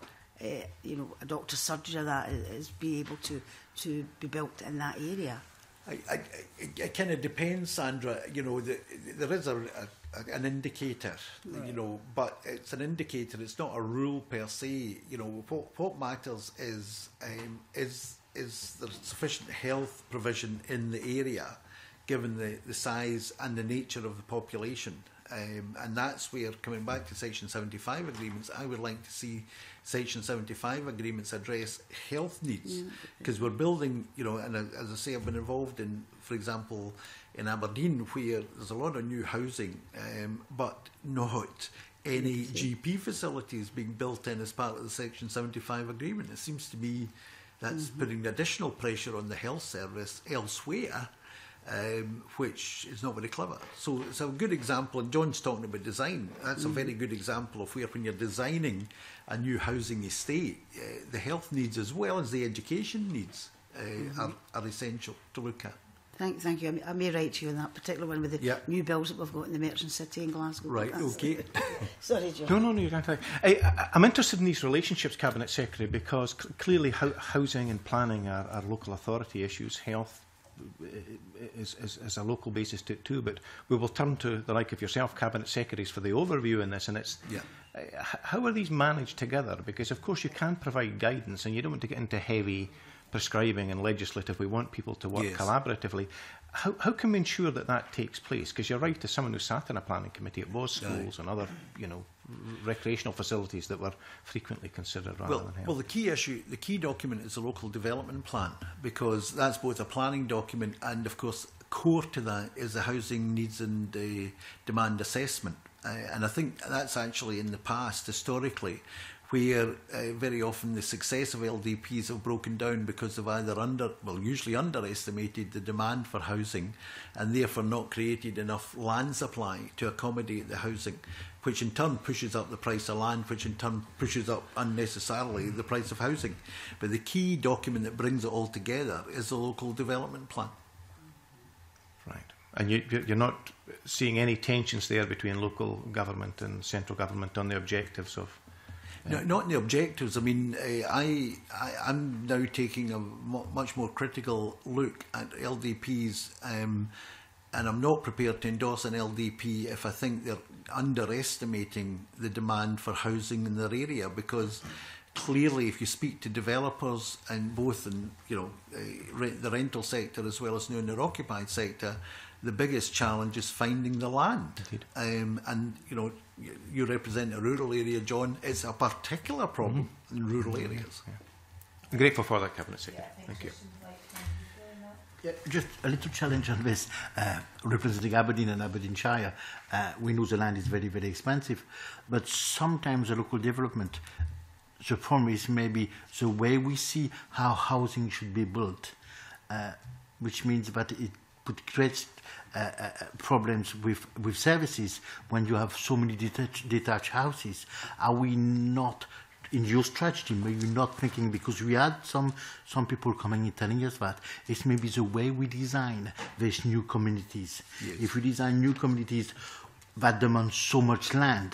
you know, a doctor's surgery or that is be able to be built in that area? It kind of depends, Sandra. You know, there is an indicator, right. You know, but it's an indicator. It's not a rule per se. You know, what matters is there sufficient health provision in the area, given the size and the nature of the population. And that's where, coming back to Section 75 agreements, I would like to see Section 75 agreements address health needs, because we're building, you know, and as I say, I've been involved in, for example, in Aberdeen, where there's a lot of new housing, but not any GP facilities being built in as part of the Section 75 agreement. It seems to me that's putting additional pressure on the health service elsewhere, which is not very clever. So it's a good example, and John's talking about design. That's a very good example of where, when you're designing a new housing estate, the health needs as well as the education needs are essential to look at. Thank you. I may write to you on that particular one with the new bills that we've got in the Merchant City in Glasgow. Right, OK. Sorry, John. No, you're going to... I'm interested in these relationships, Cabinet Secretary, because clearly housing and planning are local authority issues. Health is a local basis to it too, but we will turn to the like of yourself, Cabinet Secretaries, for the overview in this, and it's how are these managed together? Because of course you can provide guidance and you don't want to get into heavy prescribing and legislative. We want people to work collaboratively. How can we ensure that that takes place? Because you're right, as someone who sat in a planning committee, it was schools and other, you know, recreational facilities that were frequently considered rather than health. Well, the key document is the local development plan, because that's both a planning document and, of course, core to that is the housing needs and demand assessment. And I think that's actually in the past, historically, where very often the success of LDPs have broken down because they've either usually underestimated the demand for housing and therefore not created enough land supply to accommodate the housing, which in turn pushes up the price of land, which in turn pushes up unnecessarily the price of housing. But the key document that brings it all together is the local development plan. Right. And you're not seeing any tensions there between local government and central government on the objectives of... No, not in the objectives. I mean, I'm now taking a much more critical look at LDPs, and I'm not prepared to endorse an LDP if I think they're underestimating the demand for housing in their area, because clearly, if you speak to developers, and both in the rental sector as well as new and occupied sector, the biggest challenge is finding the land. And you represent a rural area, John. It's a particular problem in rural areas. Yeah. I'm grateful for that, Cabinet Secretary. Yeah, thank you. Just a little challenge on this, representing Aberdeen and Aberdeenshire. We know the land is very, very expensive, but sometimes the local development, the problem is maybe the way we see how housing should be built, which means that it could create problems with services when you have so many detached houses. Are we not... in your strategy, maybe not thinking, because we had some people coming and telling us that it's maybe the way we design these new communities. Yes. If we design new communities that demand so much land,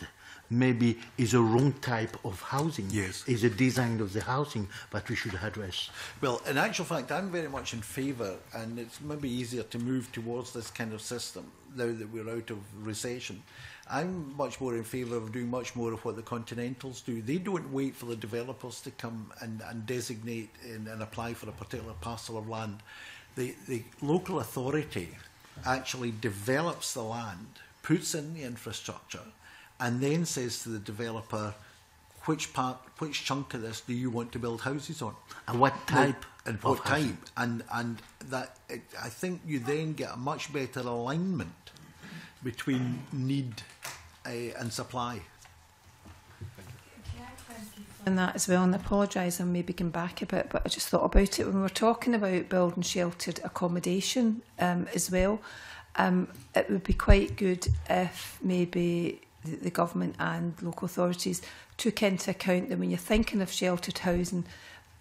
maybe is a wrong type of housing. Yes. Is a design of the housing that we should address. Well, in actual fact, I'm very much in favour, and it's maybe easier to move towards this kind of system now that we're out of recession. I'm much more in favour of doing much more of what the Continentals do. They don't wait for the developers to come and designate and apply for a particular parcel of land. The local authority actually develops the land, puts in the infrastructure, and then says to the developer, which chunk of this do you want to build houses on? And what type? And what type? And that, I think you then get a much better alignment between need and supply. And that as well, and I apologise, I'm maybe going back a bit, but I just thought about it when we were talking about building sheltered accommodation as well. It would be quite good if maybe the government and local authorities took into account that when you're thinking of sheltered housing,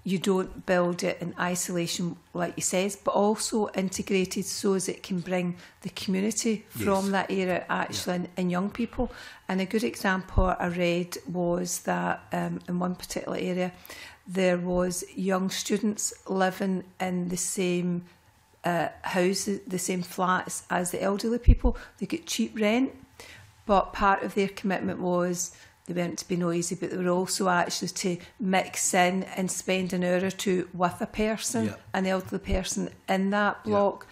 you don't build it in isolation, like you says, but also integrated so as it can bring the community from that area actually and young people. And a good example I read was that in one particular area, there was young students living in the same houses, the same flats as the elderly people. They get cheap rent, but part of their commitment was they weren't to be noisy, but they were also actually to mix in and spend an hour or two with a person, an elderly person in that block.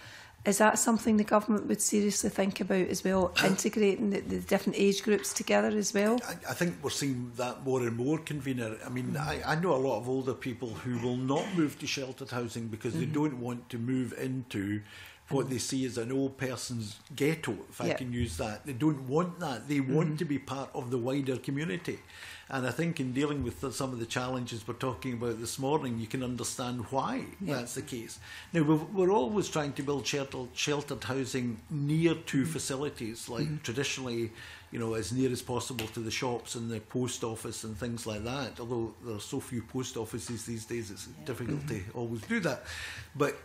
Is that something the government would seriously think about as well, integrating the different age groups together as well? I think we're seeing that more and more, Convener. I mean, I know a lot of older people who will not move to sheltered housing because they don't want to move into what they see as an old person's ghetto, if I can use that. They don't want that. They want to be part of the wider community. And I think in dealing with some of the challenges we're talking about this morning, you can understand why that's the case. Now, we're always trying to build sheltered housing near to facilities, like traditionally, as near as possible to the shops and the post office and things like that. Although there are so few post offices these days, it's difficult to always do that. But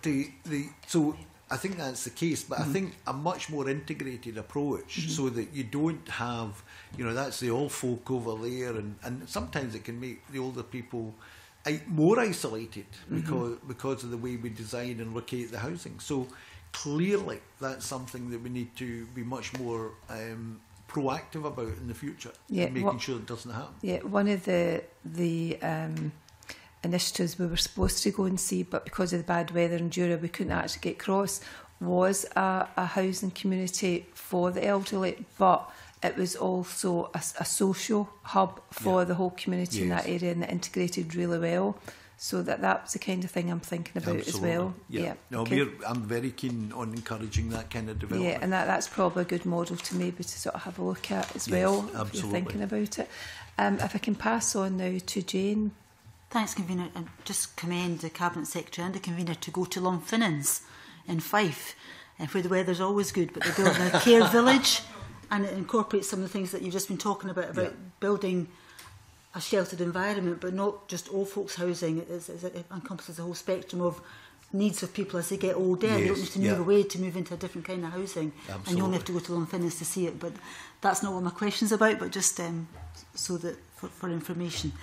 so I think that's the case, but I think a much more integrated approach so that you don't have, that's the old folk over there, and sometimes it can make the older people more isolated because of the way we design and locate the housing. So clearly that's something that we need to be much more proactive about in the future, making sure it doesn't happen. Yeah, one of the initiatives we were supposed to go and see, but because of the bad weather in Jura we couldn't actually get across, was a housing community for the elderly, but it was also a social hub for the whole community in that area, and it integrated really well. So that's the kind of thing I'm thinking about as well. No, I'm very keen on encouraging that kind of development. Yeah, and that's probably a good model to maybe to sort of have a look at as well, if you're thinking about it. If I can pass on now to Jane. Thanks, Convener. I just commend the Cabinet Secretary and the Convener to go to Longfinans in Fife, where the weather's always good, but they're building a care village, and it incorporates some of the things that you've just been talking about building a sheltered environment, but not just old folks' housing. It encompasses the whole spectrum of needs of people as they get older. They don't need to move away to move into a different kind of housing, and you only have to go to Longfinans to see it. But that's not what my question's about, but just so that for information.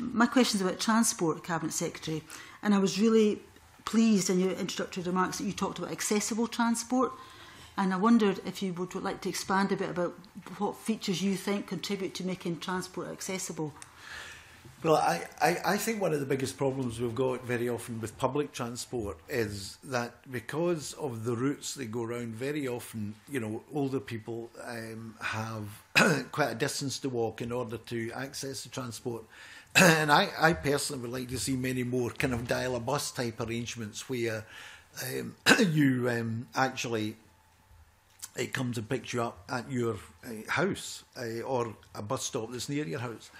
My question's about transport, Cabinet Secretary, and I was really pleased in your introductory remarks that you talked about accessible transport, and I wondered if you would like to expand a bit about what features you think contribute to making transport accessible. Well, I think one of the biggest problems we've got very often with public transport is that because of the routes they go round, very often, you know, older people have quite a distance to walk in order to access the transport. And I personally would like to see many more kind of dial-a-bus type arrangements where you actually... it comes and picks you up at your house or a bus stop that's near your house.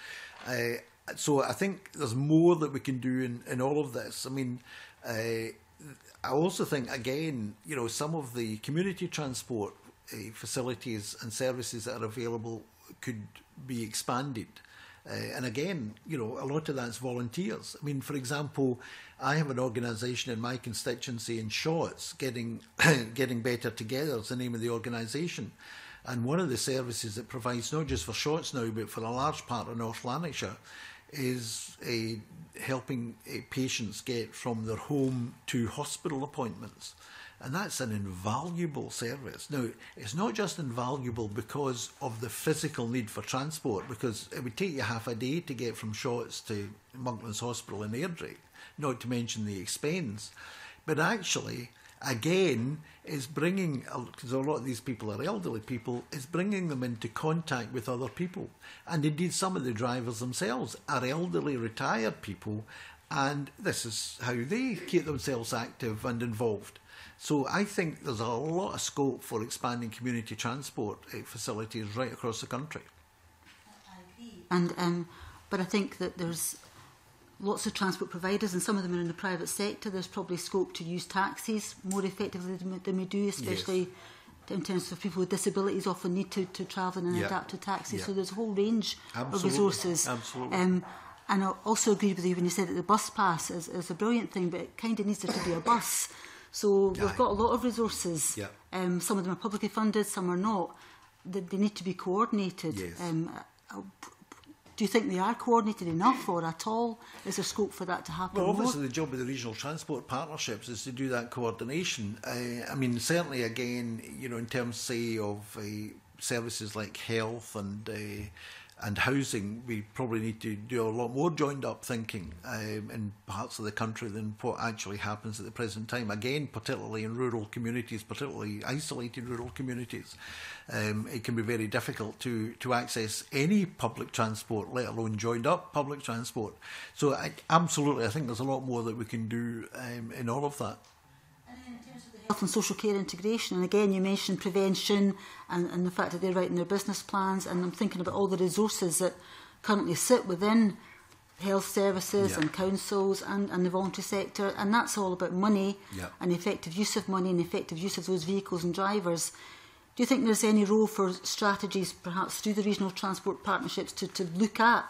So I think there's more that we can do in all of this. I mean, I also think, again, you know, some of the community transport facilities and services that are available could be expanded. And again, you know, a lot of that's volunteers. I mean, for example, I have an organisation in my constituency in Shotts, Getting Better Together is the name of the organisation. And one of the services it provides, not just for Shotts now, but for a large part of North Lanarkshire, is helping patients get from their home to hospital appointments. And that's an invaluable service. Now, it's not just invaluable because of the physical need for transport, because it would take you half a day to get from Shotts to Monklands Hospital in Airdrie, not to mention the expense. But actually, again, it's bringing, because a lot of these people are elderly people, it's bringing them into contact with other people. And indeed, some of the drivers themselves are elderly, retired people, and this is how they keep themselves active and involved. So I think there's a lot of scope for expanding community transport facilities right across the country. I agree. And, but I think that there's lots of transport providers, and some of them are in the private sector. There's probably scope to use taxis more effectively than we do, especially yes. in terms of people with disabilities often need to travel in an yeah. adapted taxi. Yeah. So there's a whole range Absolutely. Of resources. Absolutely. And I also agree with you when you said that the bus pass is a brilliant thing, but it kind of needs there to be a bus. So we've got a lot of resources. Yeah. Some of them are publicly funded, some are not. They need to be coordinated. Yes. Do you think they are coordinated enough or at all? Is there scope for that to happen? Well, obviously the job of the regional transport partnerships is to do that coordination. I mean, certainly again, you know, in terms, say, of services like health and housing, we probably need to do a lot more joined-up thinking in parts of the country than what actually happens at the present time. Again, particularly in rural communities, particularly isolated rural communities, it can be very difficult to access any public transport, let alone joined-up public transport. So absolutely, I think there's a lot more that we can do in all of that. Health and social care integration, and again you mentioned prevention and the fact that they're writing their business plans, and I'm thinking about all the resources that currently sit within health services yeah. and councils and the voluntary sector, and that's all about money yeah. and effective use of money and effective use of those vehicles and drivers. Do you think there's any role for strategies perhaps through the regional transport partnerships to look at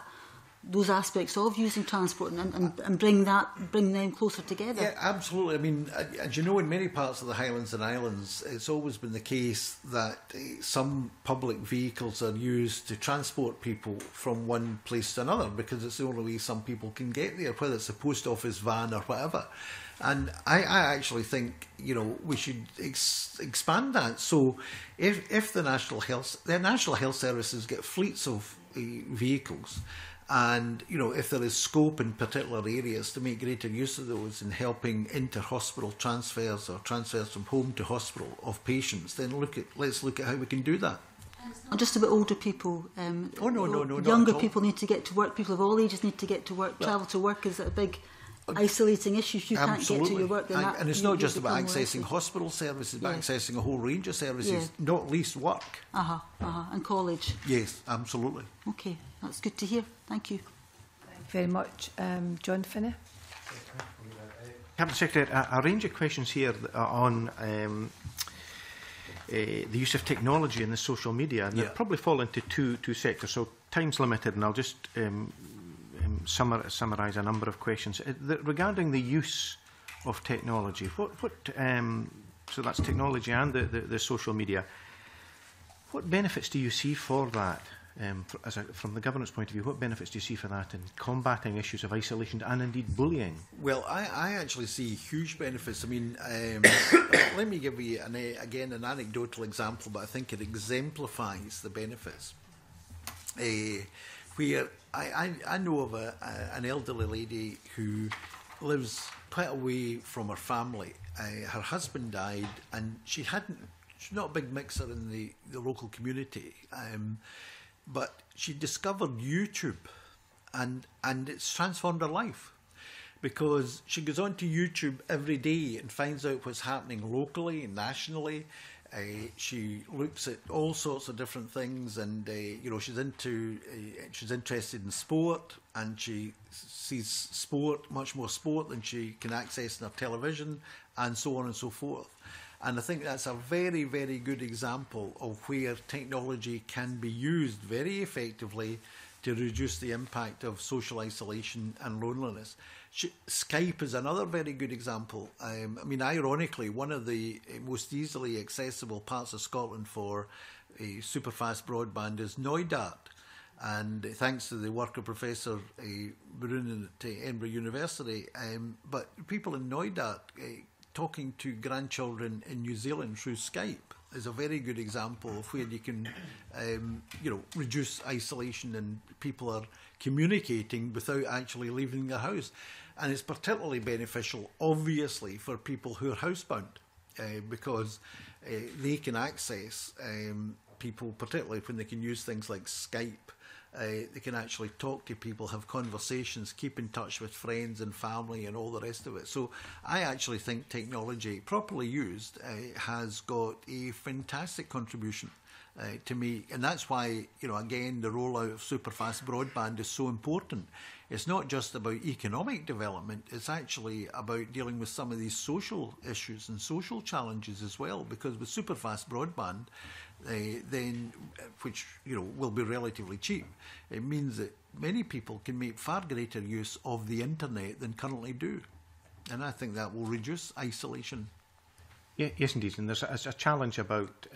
those aspects of using transport and bring them closer together? Yeah, absolutely. I mean, as you know, in many parts of the Highlands and Islands, it's always been the case that some public vehicles are used to transport people from one place to another because it's the only way some people can get there, whether it's a post office van or whatever. And I actually think, you know, we should expand that. So if the National Health Services get fleets of vehicles, and, you know, if there is scope in particular areas to make greater use of those in helping inter-hospital transfers or transfers from home to hospital of patients, then let's look at how we can do that. Not just about older people. Oh, no. Younger people need to get to work. People of all ages need to get to work. Travel to work is a big... isolating issues. You Absolutely. Can't get to your work. Then and it's not just about accessing hospital services, but yeah. accessing a whole range of services, yeah. not least work. And college. Yes, absolutely. Okay, that's good to hear. Thank you. Thank you very much. John Finnie. Cabinet Secretary, a range of questions here on the use of technology in the social media, and yeah. they probably fall into two sectors, so time's limited, and I'll just... summarise a number of questions regarding the use of technology. So that's technology and the social media. What benefits do you see for that, from the government's point of view? What benefits do you see for that in combating issues of isolation and indeed bullying? Well, I actually see huge benefits. I mean, let me give you again an anecdotal example, but I think it exemplifies the benefits. Where I know of an elderly lady who lives quite away from her family. Her husband died, and she's not a big mixer in the local community, but she discovered YouTube, and it's transformed her life, because she goes on to YouTube every day and finds out what's happening locally and nationally. She looks at all sorts of different things, and you know, she's interested in sport, and she sees sport, much more sport than she can access in her television, and so on and so forth. And I think that's a very, very good example of where technology can be used very effectively to reduce the impact of social isolation and loneliness. Skype is another very good example. I mean, ironically, one of the most easily accessible parts of Scotland for superfast broadband is Knoydart. And thanks to the work of Professor Brunin at Edinburgh University, but people in Knoydart talking to grandchildren in New Zealand through Skype is a very good example of where you can, you know, reduce isolation, and people are communicating without actually leaving the house. And it's particularly beneficial, obviously, for people who are housebound, because they can access people, particularly when they can use things like Skype. They can actually talk to people, have conversations, keep in touch with friends and family and all the rest of it. So I actually think technology, properly used, has got a fantastic contribution to make. And that's why, you know, again, the rollout of superfast broadband is so important. It's not just about economic development, it's actually about dealing with some of these social issues and social challenges as well, because with superfast broadband, then, which, you know, will be relatively cheap, it means that many people can make far greater use of the internet than currently do, and I think that will reduce isolation. Yeah, yes, indeed. And there's a challenge about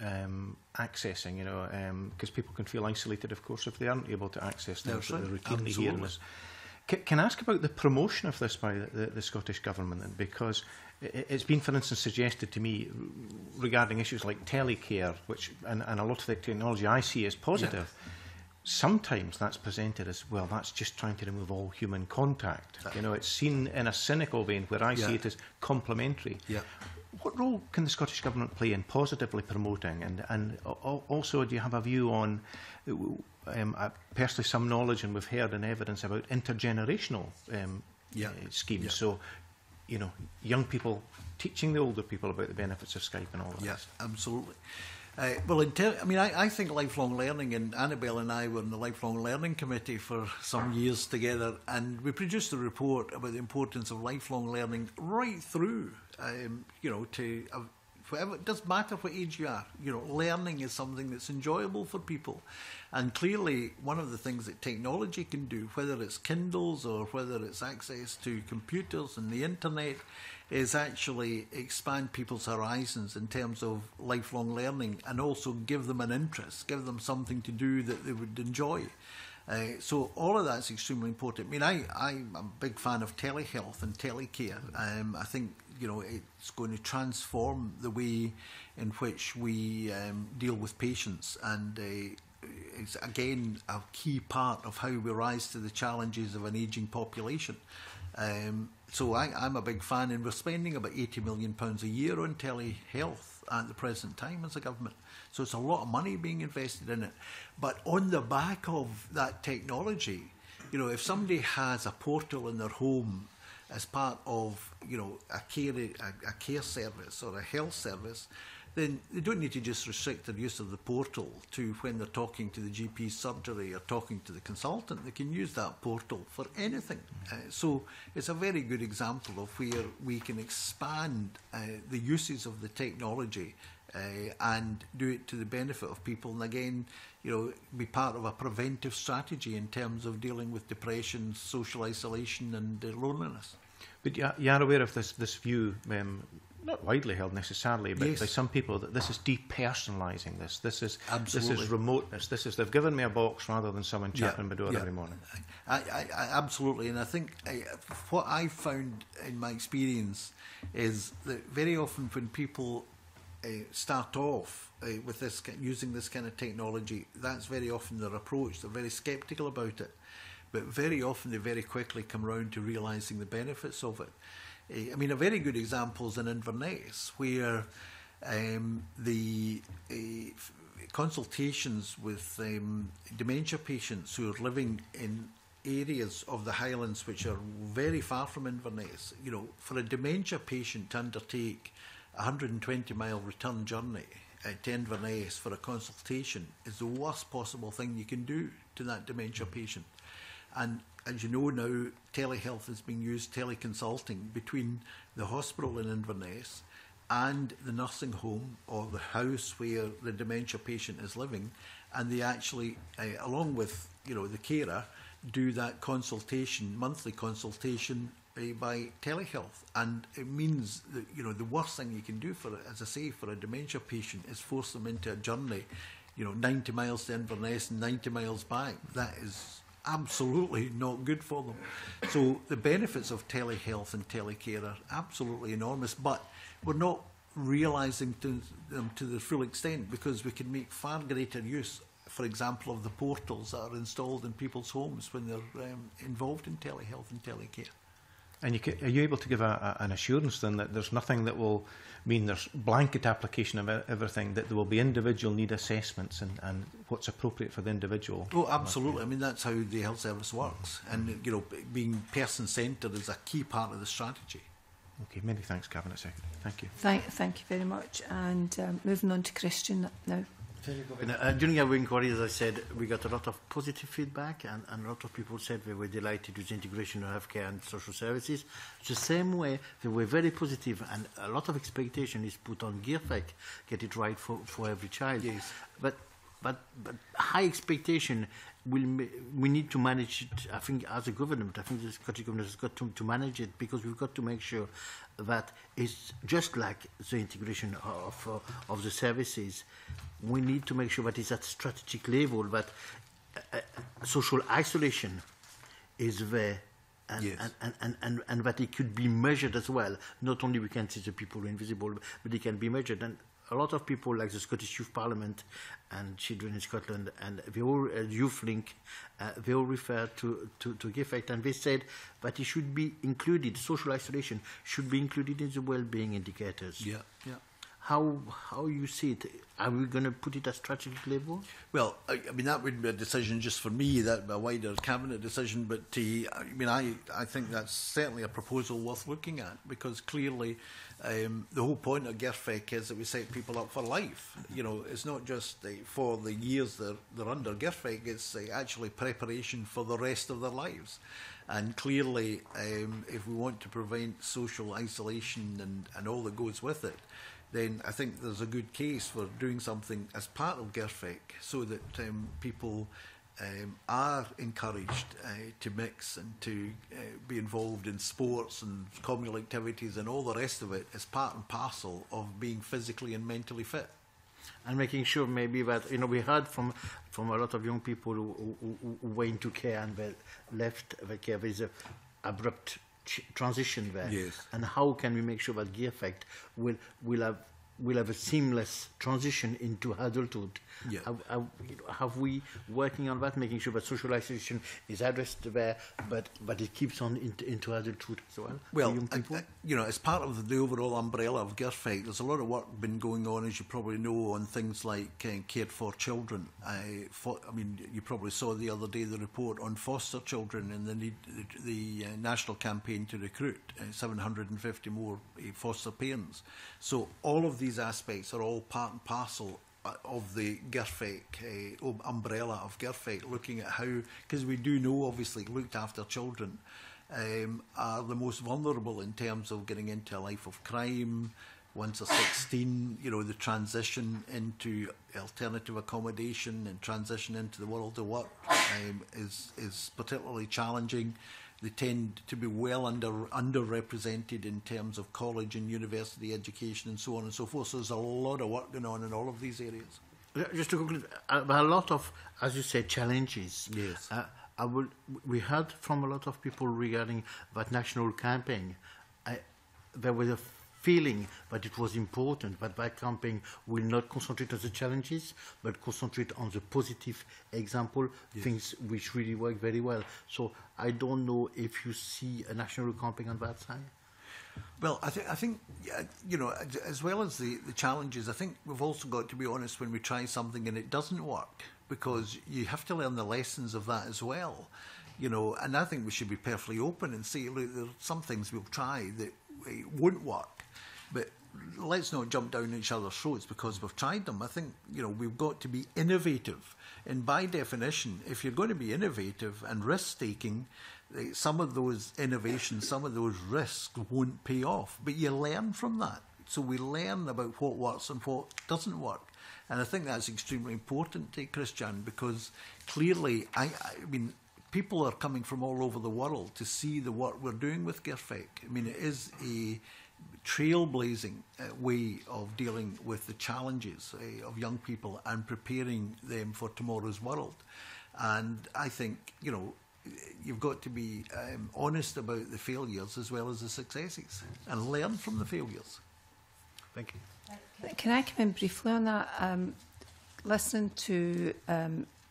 accessing, you know, because people can feel isolated, of course, if they aren't able to access things that they're routinely hearing this. Can I ask about the promotion of this by the Scottish Government, then? Because it's been, for instance, suggested to me regarding issues like telecare, which, and a lot of the technology I see is positive. Yeah. Sometimes that's presented as, well, that's just trying to remove all human contact. You know, it's seen in a cynical vein, where I see it as complementary. Yeah. What role can the Scottish Government play in positively promoting? And also, do you have a view on, personally, some knowledge, and we've heard and evidence about intergenerational schemes. Yeah. So, you know, young people teaching the older people about the benefits of Skype and all that. Yes, absolutely. Well, I mean, I think lifelong learning, and Annabel and I were in the Lifelong Learning Committee for some years together, and we produced a report about the importance of lifelong learning right through, you know, to whatever, it doesn't matter what age you are, you know, learning is something that's enjoyable for people. And clearly, one of the things that technology can do, whether it's Kindles or whether it's access to computers and the internet, is actually expand people's horizons in terms of lifelong learning, and also give them an interest, give them something to do that they would enjoy. So all of that's extremely important. I mean, I'm a big fan of telehealth and telecare. I think, you know, it's going to transform the way in which we deal with patients, and it's again a key part of how we rise to the challenges of an ageing population. So I'm a big fan, and we're spending about £80 million a year on telehealth at the present time as a government. So it's a lot of money being invested in it. But on the back of that technology, you know, if somebody has a portal in their home as part of, you know, a care service or a health service, then they don't need to just restrict their use of the portal to when they're talking to the GP surgery or talking to the consultant. They can use that portal for anything. So it's a very good example of where we can expand the uses of the technology and do it to the benefit of people. And again, you know, be part of a preventive strategy in terms of dealing with depression, social isolation and loneliness. But you are aware of this view, not widely held necessarily, but by some people, that this is depersonalising this. This is remoteness. This is, they've given me a box rather than someone chatting my door every morning. I absolutely, and I think what I've found in my experience is that very often when people start off with this, using this kind of technology, that's very often their approach. They're very sceptical about it. But very often they very quickly come round to realising the benefits of it. I mean, a very good example is in Inverness, where the consultations with dementia patients who are living in areas of the Highlands which are very far from Inverness, you know, for a dementia patient to undertake a 120-mile return journey to Inverness for a consultation is the worst possible thing you can do to that dementia patient. And as you know now, telehealth is being used, teleconsulting between the hospital in Inverness and the nursing home or the house where the dementia patient is living, and they actually, along with, you know, the carer, do that consultation, monthly consultation by telehealth. And it means that, you know, the worst thing you can do for, as I say, for a dementia patient is force them into a journey, you know, 90 miles to Inverness and 90 miles back. That is absolutely not good for them. So the benefits of telehealth and telecare are absolutely enormous, but we're not realising them to the full extent, because we can make far greater use, for example, of the portals that are installed in people's homes when they're involved in telehealth and telecare. And you can, are you able to give an assurance then that there's nothing that will mean there's blanket application of everything, that there will be individual need assessments and what's appropriate for the individual? Oh, absolutely. I mean, that's how the health service works. And, you know, being person-centred is a key part of the strategy. Okay, many thanks, Cabinet Secretary. Thank you. Thank you very much. And moving on to Christian now. During our inquiry, as I said, we got a lot of positive feedback, and a lot of people said they were delighted with integration of healthcare and social services. The same way, they were very positive, and a lot of expectation is put on GIRFEC, get it right for every child. Yes. But high expectation, we need to manage it, I think, as a government. I think the Scottish government has got to manage it, because we've got to make sure that it's just like the integration of the services. We need to make sure that it's at strategic level, that social isolation is there. And, yes. and that it could be measured as well. Not only we can see the people who are invisible, but it can be measured. And a lot of people, like the Scottish Youth Parliament and Children in Scotland, and the Youth Link, they all refer to GIRFEC, and they said that it should be included, social isolation should be included in the well-being indicators. Yeah, yeah. How you see it? Are we going to put it at strategic level? Well, I mean, that wouldn't be a decision just for me, that a wider cabinet decision. But I mean, I think that's certainly a proposal worth looking at, because clearly the whole point of GIRFEC is that we set people up for life. You know, it's not just for the years they're under GIRFEC; it's actually preparation for the rest of their lives. And clearly, if we want to prevent social isolation and all that goes with it, then I think there's a good case for doing something as part of GIRFEC, so that people are encouraged to mix and to be involved in sports and communal activities and all the rest of it as part and parcel of being physically and mentally fit. And making sure maybe that, you know, we heard from a lot of young people who went into care and they left the care with an abrupt transition there. Yes. And how can we make sure that GIRFEC will have a seamless transition into adulthood? Yeah. Have we working on that, making sure that social isolation is addressed there, but it keeps on into adulthood as well? Well, you know, as part of the overall umbrella of GIRFEC, there's a lot of work been going on, as you probably know, on things like cared for children. I mean, you probably saw the other day the report on foster children and the need, the national campaign to recruit 750 more foster parents. So all of these aspects are all part and parcel of the GIRFEC umbrella of GIRFEC, looking at how, because we do know obviously looked after children are the most vulnerable in terms of getting into a life of crime once they're 16, you know, the transition into alternative accommodation and transition into the world of work is particularly challenging. They tend to be well underrepresented in terms of college and university education and so on and so forth. So there's a lot of work going on in all of these areas. Just to conclude, a lot of, as you said, challenges. Yes. We heard from a lot of people regarding that national campaign. There was a feeling that it was important, that that campaign will not concentrate on the challenges, but concentrate on the positive example, yes, things which really work very well. So I don't know if you see a national campaign on that side. Well, I think, you know, as well as the challenges, I think we've also got to be honest when we try something and it doesn't work, because you have to learn the lessons of that as well, you know. And I think we should be perfectly open and say, look, there are some things we'll try that won't work, but let's not jump down each other's throats because we've tried them. I think, you know, we've got to be innovative. And by definition, if you're going to be innovative and risk-taking, some of those innovations, some of those risks won't pay off, but you learn from that. So we learn about what works and what doesn't work. And I think that's extremely important, Christian, because clearly, I mean, people are coming from all over the world to see the work we're doing with GIRFEC. I mean, it is a trailblazing way of dealing with the challenges of young people and preparing them for tomorrow's world. And I think, you know, you've got to be honest about the failures as well as the successes and learn from the failures. Thank you. Can I come in briefly on that? Listening to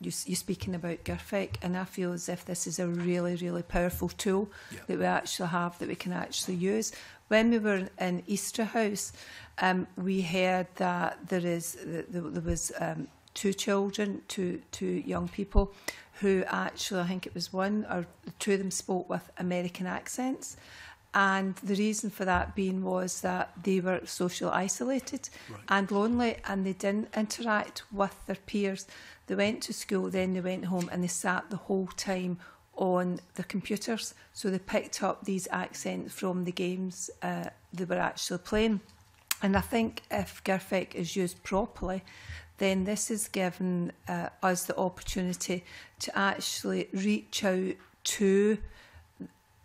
you speaking about GIRFEC, and I feel as if this is a really, really powerful tool, yeah, that we actually have, that we can actually use. When we were in Easter House, we heard that there was two children, two young people, who actually, I think it was one or two of them, spoke with American accents. And the reason for that being was that they were socially isolated, right, and lonely, and they didn't interact with their peers. They went to school, then they went home, and they sat the whole time on the computers. So they picked up these accents from the games they were actually playing. And I think if GIRFEC is used properly, then this has given us the opportunity to actually reach out to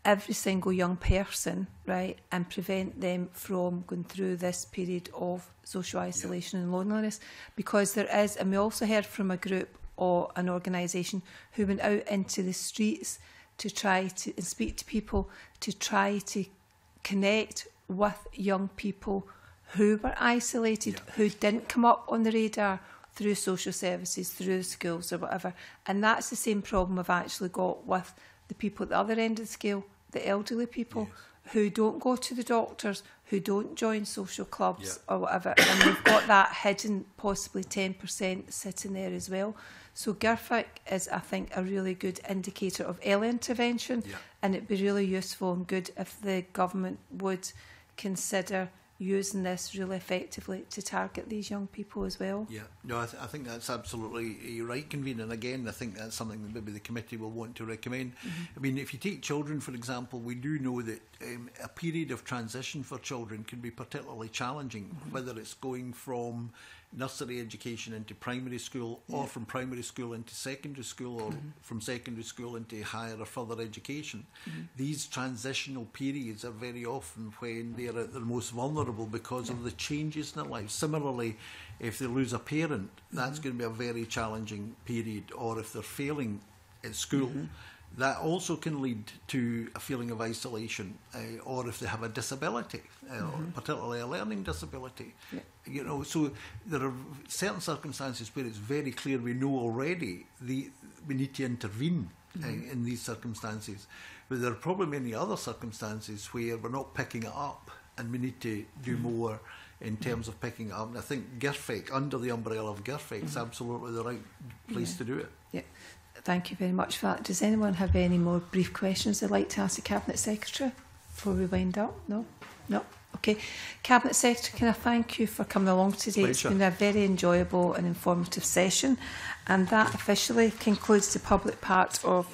every single young person, right, and prevent them from going through this period of social isolation, yeah, and loneliness. Because there is, and we also heard from a group or an organisation who went out into the streets to try to and speak to people, to try to connect with young people who were isolated, yeah, who didn't come up on the radar through social services, through schools or whatever. And that's the same problem I've actually got with the people at the other end of the scale, the elderly people, yes, who don't go to the doctors, who don't join social clubs, yeah, or whatever. And we've got that hidden, possibly 10% sitting there as well. So GIRFEC is, I think, a really good indicator of early intervention, yeah, and it'd be really useful and good if the government would consider using this really effectively to target these young people as well. Yeah, no, I think that's absolutely right, Convener. And again, I think that's something that maybe the committee will want to recommend. Mm-hmm. I mean, if you take children, for example, we do know that a period of transition for children can be particularly challenging, mm-hmm, whether it's going from nursery education into primary school, or yeah, from primary school into secondary school, or mm-hmm, from secondary school into higher or further education. Mm-hmm. These transitional periods are very often when they are at their most vulnerable because, yeah, of the changes in their life. Similarly, if they lose a parent, that's, mm-hmm, going to be a very challenging period, or if they're failing at school, mm-hmm, that also can lead to a feeling of isolation, or if they have a disability, mm-hmm, particularly a learning disability. Yeah. You know, so there are certain circumstances where it's very clear we know already we need to intervene, mm-hmm, in these circumstances. But there are probably many other circumstances where we're not picking it up and we need to do, mm-hmm, more in terms, mm-hmm, of picking it up. And I think GIRFEC, under the umbrella of GIRFEC, mm-hmm, is absolutely the right place, yeah, to do it. Yeah. Thank you very much for that. Does anyone have any more brief questions they'd like to ask the Cabinet Secretary before we wind up? No? No? Okay. Cabinet Secretary, can I thank you for coming along today? Pleasure. It's been a very enjoyable and informative session. And that officially concludes the public part of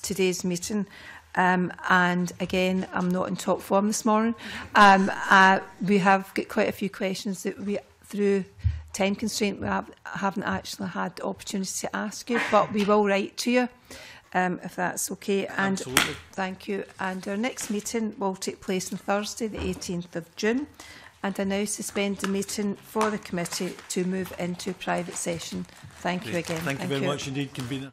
today's meeting. And again, I'm not in top form this morning. We have got quite a few questions that we, through time constraint, we haven't actually had the opportunity to ask you, but we will write to you if that's okay. And absolutely. Thank you. And our next meeting will take place on Thursday, the 18th of June. And I now suspend the meeting for the committee to move into private session. Thank you again. Thank you very much indeed, Convener.